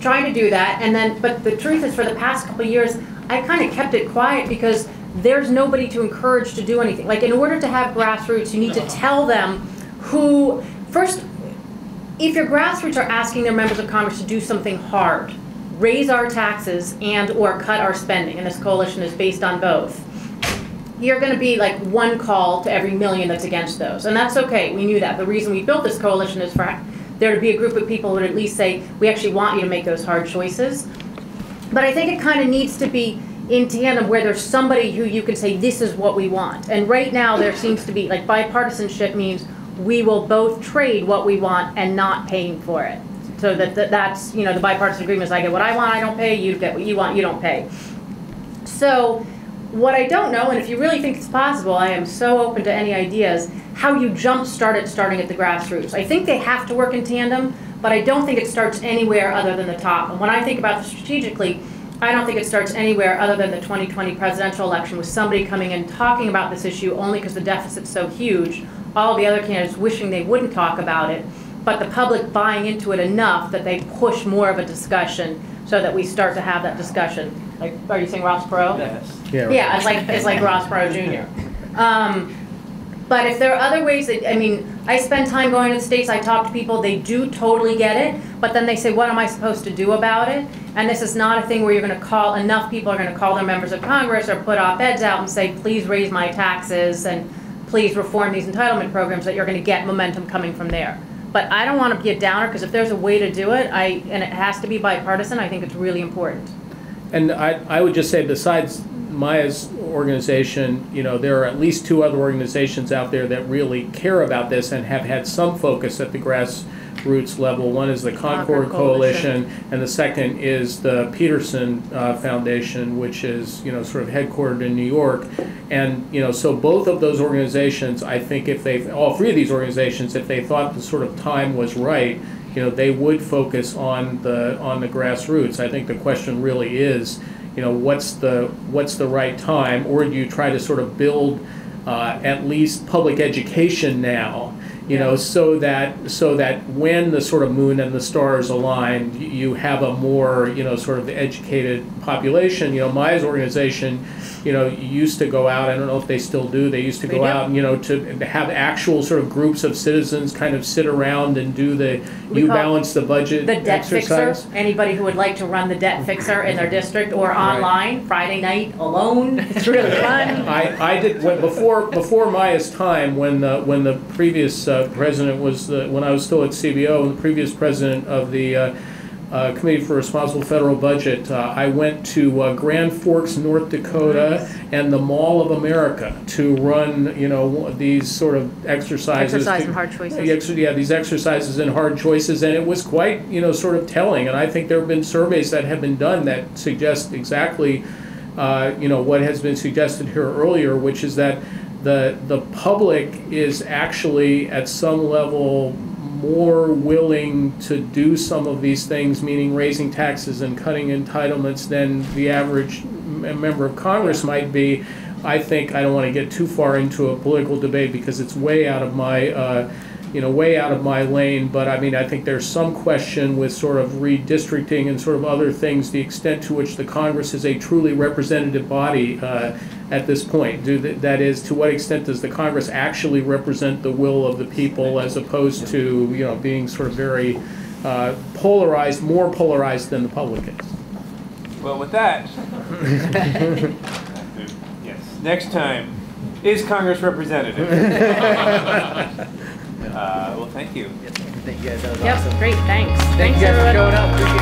trying to do that. And then, but the truth is, for the past couple of years, I kind of kept it quiet because there's nobody to encourage to do anything. Like, in order to have grassroots, you need to tell them who, first, if your grassroots are asking their members of Congress to do something hard, raise our taxes and or cut our spending, and this coalition is based on both, you're going to be like one call to every million that's against those. And that's okay. We knew that. The reason we built this coalition is for there to be a group of people who would at least say, we actually want you to make those hard choices. But I think it kind of needs to be in tandem where there's somebody who you can say, this is what we want. And right now there seems to be, like, bipartisanship means we will both trade what we want and not paying for it. So that's, you know, the bipartisan agreement is I get what I want, I don't pay, you get what you want, you don't pay. So what I don't know, and if you really think it's possible, I am so open to any ideas, how you jumpstart it starting at the grassroots. I think they have to work in tandem, but I don't think it starts anywhere other than the top. And when I think about this strategically, I don't think it starts anywhere other than the 2020 presidential election with somebody coming in talking about this issue only because the deficit's so huge. All the other candidates wishing they wouldn't talk about it, but the public buying into it enough that they push more of a discussion so that we start to have that discussion. Like, are you saying Ross Perot? Yes. Yeah, right. Yeah, it's like Ross Perot Jr. But if there are other ways that, I mean, I spend time going to the states, I talk to people, they do totally get it, but then they say, what am I supposed to do about it? And this is not a thing where you're going to call, enough people are going to call their members of Congress or put op-eds out and say, please raise my taxes and please reform these entitlement programs, that you're going to get momentum coming from there. But I don't want to be a downer, because if there's a way to do it, and it has to be bipartisan, I think it's really important. And I would just say, besides Maya's organization, you know, there are at least two other organizations out there that really care about this and have had some focus at the grassroots level. One is the Concord Coalition, and the second is the Peterson Foundation, which is, you know, sort of headquartered in New York. And, you know, so both of those organizations, I think if they, all three of these organizations, if they thought the sort of time was right, you know, they would focus on the grassroots. I think the question really is, you know, what's the right time, or do you try to sort of build at least public education now, you know, so that when the sort of moon and the stars align, you have a more, you know, sort of educated population. You know, Maya's organization, you know, used to go out, I don't know if they still do, they used to go out and, you know, to have actual sort of groups of citizens kind of sit around and do the, you balance the budget exercise. The debt fixer, anybody who would like to run the debt fixer in their district or online, right. Friday night alone, it's really fun. I did, before Maya's time, when the previous president was, when I was still at CBO, and the previous president of the Committee for a Responsible Federal Budget, I went to Grand Forks, North Dakota, and the Mall of America to run, you know, these sort of exercises. Exercise and hard choices. Yeah, these exercises and hard choices, and it was quite, you know, sort of telling. And I think there have been surveys that have been done that suggest exactly, you know, what has been suggested here earlier, which is that the public is actually at some level more willing to do some of these things, meaning raising taxes and cutting entitlements, than the average member of Congress might be. I think I don't want to get too far into a political debate because it's way out of my, you know, way out of my lane. But I mean, I think there's some question with sort of redistricting and sort of other things, the extent to which the Congress is a truly representative body at this point. That is, to what extent does the Congress actually represent the will of the people, as opposed to, you know, being sort of very polarized, more polarized than the public is. Well, with that, yes, next time is Congress representative. Well, thank you. Yes, thank you guys. That was awesome. Great. Thanks. Thanks, everyone, for showing up. Appreciate